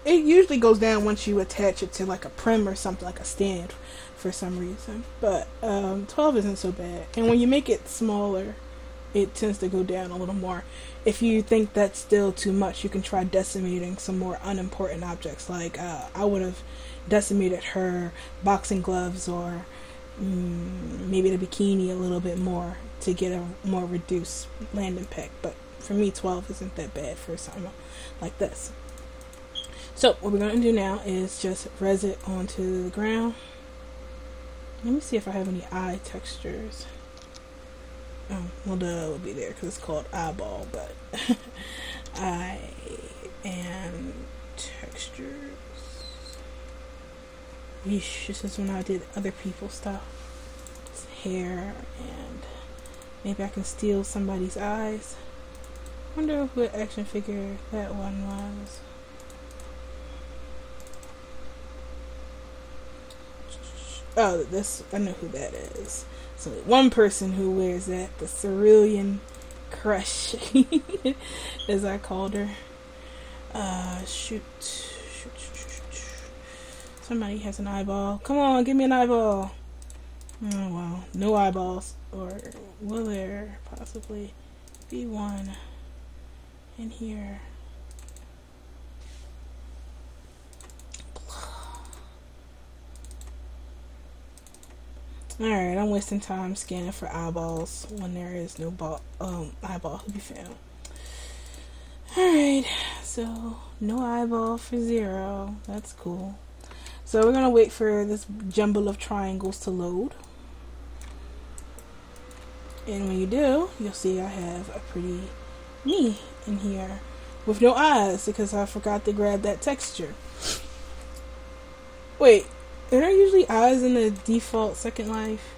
it usually goes down once you attach it to like a prim or something, like a stand for some reason, but 12 isn't so bad, and when you make it smaller it tends to go down a little more. If you think that's still too much, you can try decimating some more unimportant objects. Like I would have decimated her boxing gloves or maybe the bikini a little bit more to get a more reduced landing pack. But for me, 12 isn't that bad for something like this. So what we're going to do now is just res it onto the ground. Let me see if I have any eye textures. Well, duh, will be there because it's called eyeball, but I am textures. Yeesh, this is when I did other people's stuff. It's hair, and maybe I can steal somebody's eyes. Wonder what action figure that one was. Oh, this, I know who that is. So one person who wears that, the cerulean crush, as I called her. Shoot. Somebody has an eyeball. Come on, give me an eyeball. Oh wow, no eyeballs. Or will there possibly be one in here? Alright, I'm wasting time scanning for eyeballs when there is no ball, eyeball to be found. Alright, so no eyeball for Zero. That's cool. So we're going to wait for this jumble of triangles to load. And when you do, you'll see I have a pretty me in here with no eyes because I forgot to grab that texture. Wait. Are there usually eyes in the default Second Life?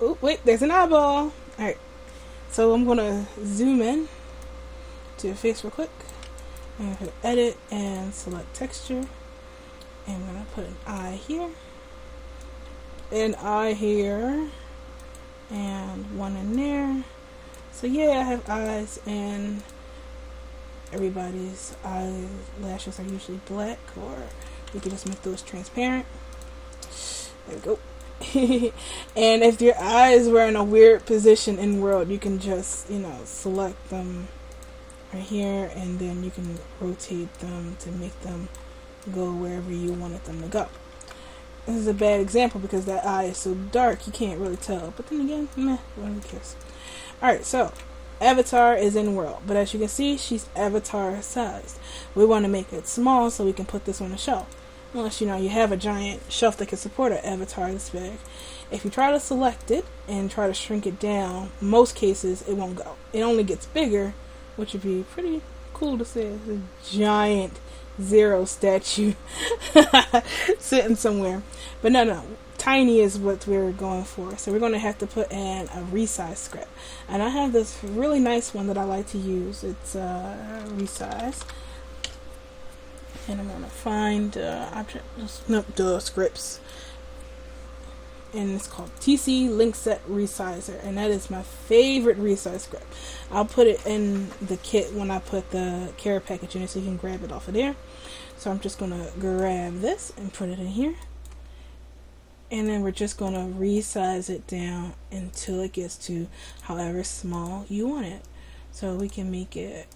Oh, wait, there's an eyeball. Alright, so I'm going to zoom in to a face real quick. I'm going to hit edit and select texture. And I'm going to put an eye here, an eye here, and one in there. So yeah, I have eyes, and everybody's eyelashes are usually black, or you can just make those transparent. There we go. And if your eyes were in a weird position in world, you can just, you know, select them right here, and then you can rotate them to make them go wherever you wanted them to go. This is a bad example because that eye is so dark you can't really tell. But then again, meh, whatever cares. Alright, so Avatar is in world, but as you can see, she's avatar sized. We want to make it small so we can put this on a shelf. Unless, you know, you have a giant shelf that can support an avatar this big. If you try to select it and try to shrink it down, most cases it won't go. It only gets bigger, which would be pretty cool to see. It's a giant Zero statue sitting somewhere. But no. Tiny is what we're going for, so we're going to have to put in a resize script. And I have this really nice one that I like to use. It's resize, and I'm going to find scripts, and it's called TC Link Set Resizer, and that is my favorite resize script. I'll put it in the kit when I put the care package in it, so you can grab it off of there. So I'm just going to grab this and put it in here. And then we're just going to resize it down until it gets to however small you want it. So we can make it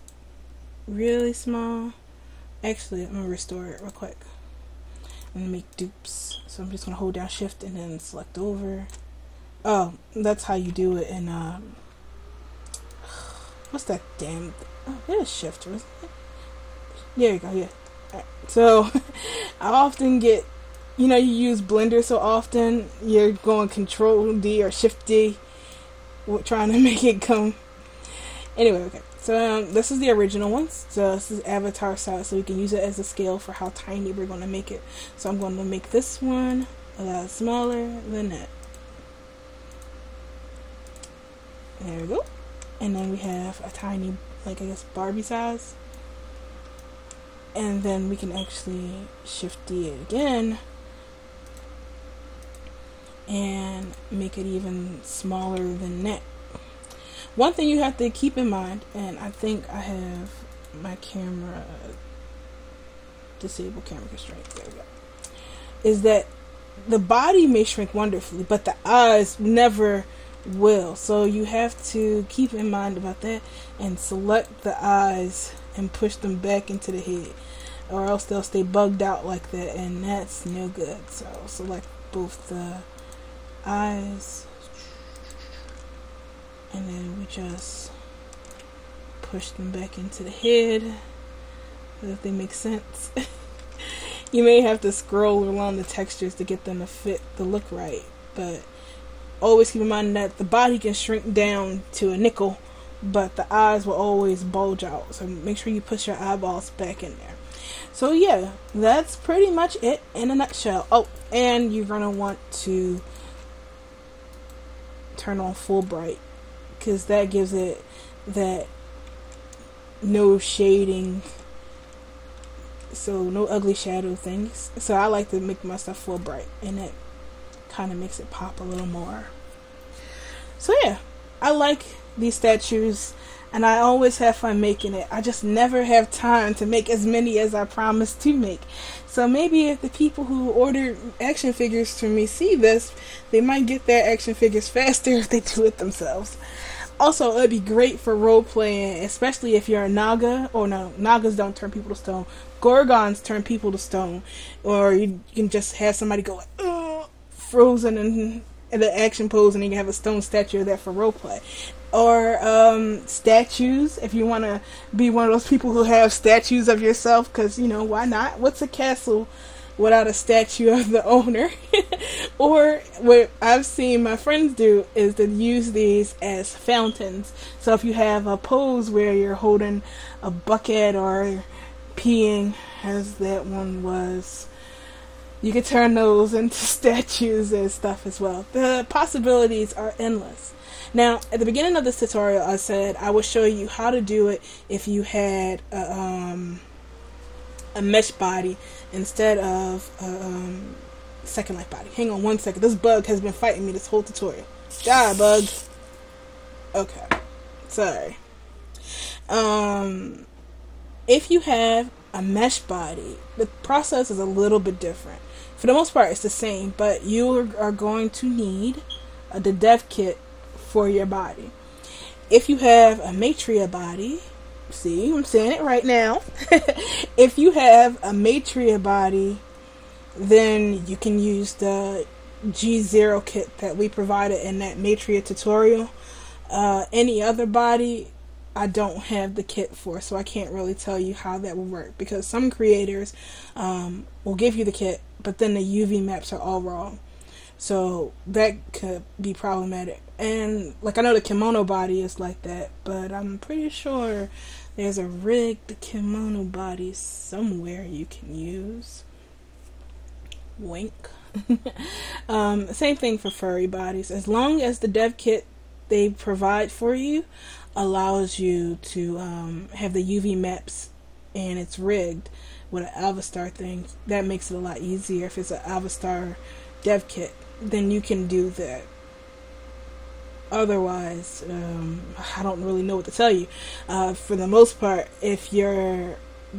really small. Actually, I'm going to restore it real quick and make dupes. So I'm just going to hold down shift and then select over. Oh, that's how you do it in, what's that damn, oh, it is shift, wasn't it? There you go, yeah. All right. So I often get, you know, you use Blender so often, you're going Control D or Shift D, trying to make it come. Anyway, okay. So this is the original one. So this is avatar size, so we can use it as a scale for how tiny we're going to make it. So I'm going to make this one a lot smaller than that. There we go. And then we have a tiny, like I guess Barbie size. And then we can actually Shift D it again and make it even smaller than that. One thing you have to keep in mind, and I think I have my camera disable camera constraint, there we go, is that the body may shrink wonderfully, but the eyes never will. So you have to keep in mind about that and select the eyes and push them back into the head, or else they'll stay bugged out like that, and that's no good. So select both the eyes, and then we just push them back into the head, if they make sense. You may have to scroll along the textures to get them to fit the look right, but always keep in mind that the body can shrink down to a nickel, but the eyes will always bulge out, so make sure you push your eyeballs back in there. So yeah, that's pretty much it in a nutshell. Oh, and you're gonna want to turn on full bright, because that gives it that no shading, so no ugly shadow things. So I like to make my stuff full bright, and it kind of makes it pop a little more. So yeah, I like these statues. and I always have fun making it. I just never have time to make as many as I promised to make. So maybe if the people who ordered action figures from me see this, they might get their action figures faster if they do it themselves. Also, it would be great for role-playing, especially if you're a Naga. Oh no, Nagas don't turn people to stone. Gorgons turn people to stone. Or you can just have somebody go, oh, frozen in the action pose, and you can have a stone statue of that for role-play. Or statues, if you want to be one of those people who have statues of yourself, because, you know, why not? What's a castle without a statue of the owner? Or what I've seen my friends do is to use these as fountains. So if you have a pose where you're holding a bucket or peeing, as that one was, you could turn those into statues and stuff as well. The possibilities are endless. Now, at the beginning of this tutorial, I said I would show you how to do it if you had a mesh body instead of Second Life body. Hang on one second. This bug has been fighting me this whole tutorial. Die, bug. Okay. Sorry. If you have a mesh body, the process is a little bit different. For the most part, it's the same, but you are going to need the dev kit for your body. If you have a Maitreya body, see, I'm saying it right now. If you have a Maitreya body, then you can use the Zero kit that we provided in that Maitreya tutorial. Any other body, I don't have the kit for, so I can't really tell you how that will work, because some creators will give you the kit, but then the UV maps are all wrong. So that could be problematic. And, like, I know the kimono body is like that, but I'm pretty sure there's a rigged kimono body somewhere you can use. Wink. Same thing for furry bodies. As long as the dev kit they provide for you allows you to have the UV maps and it's rigged with an Alvastar thing, that makes it a lot easier. If it's an Alvastar dev kit, then you can do that. Otherwise, I don't really know what to tell you. For the most part, if your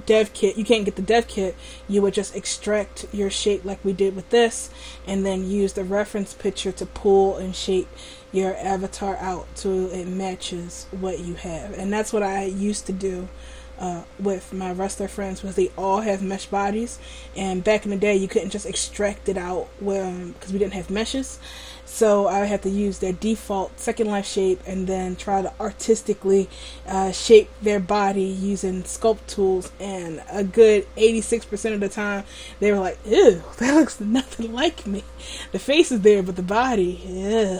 dev kit, you can't get the dev kit, you would just extract your shape like we did with this, and then use the reference picture to pull and shape your avatar out till it matches what you have. And that's what I used to do with my wrestler friends, was they all have mesh bodies, and back in the day you couldn't just extract it out because we didn't have meshes. So I had to use their default Second Life shape and then try to artistically shape their body using sculpt tools. And a good 86% of the time, they were like, ew, that looks nothing like me. The face is there, but the body, ew.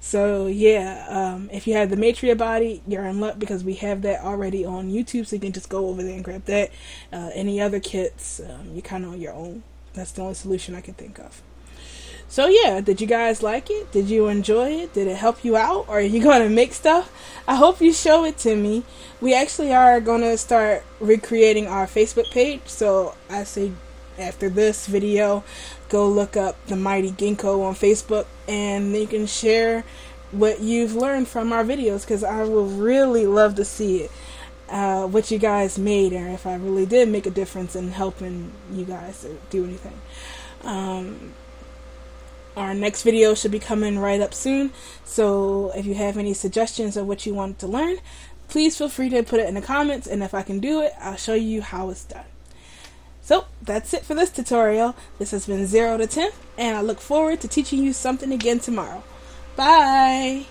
So yeah, if you have the Maitreya body, you're in luck, because we have that already on YouTube, so you can just go over there and grab that. Any other kits, you're kind of on your own. That's the only solution I can think of. So yeah, did you guys like it? Did you enjoy it? Did it help you out? Or are you going to make stuff? I hope you show it to me. We actually are going to start recreating our Facebook page. So I say after this video, go look up The Mighty Ginkgo on Facebook, and you can share what you've learned from our videos, because I will really love to see it. What you guys made, or if I really did make a difference in helping you guys do anything. Our next video should be coming right up soon, so if you have any suggestions of what you want to learn, please feel free to put it in the comments, and if I can do it, I'll show you how it's done. So, that's it for this tutorial. This has been 0 to 10, and I look forward to teaching you something again tomorrow. Bye!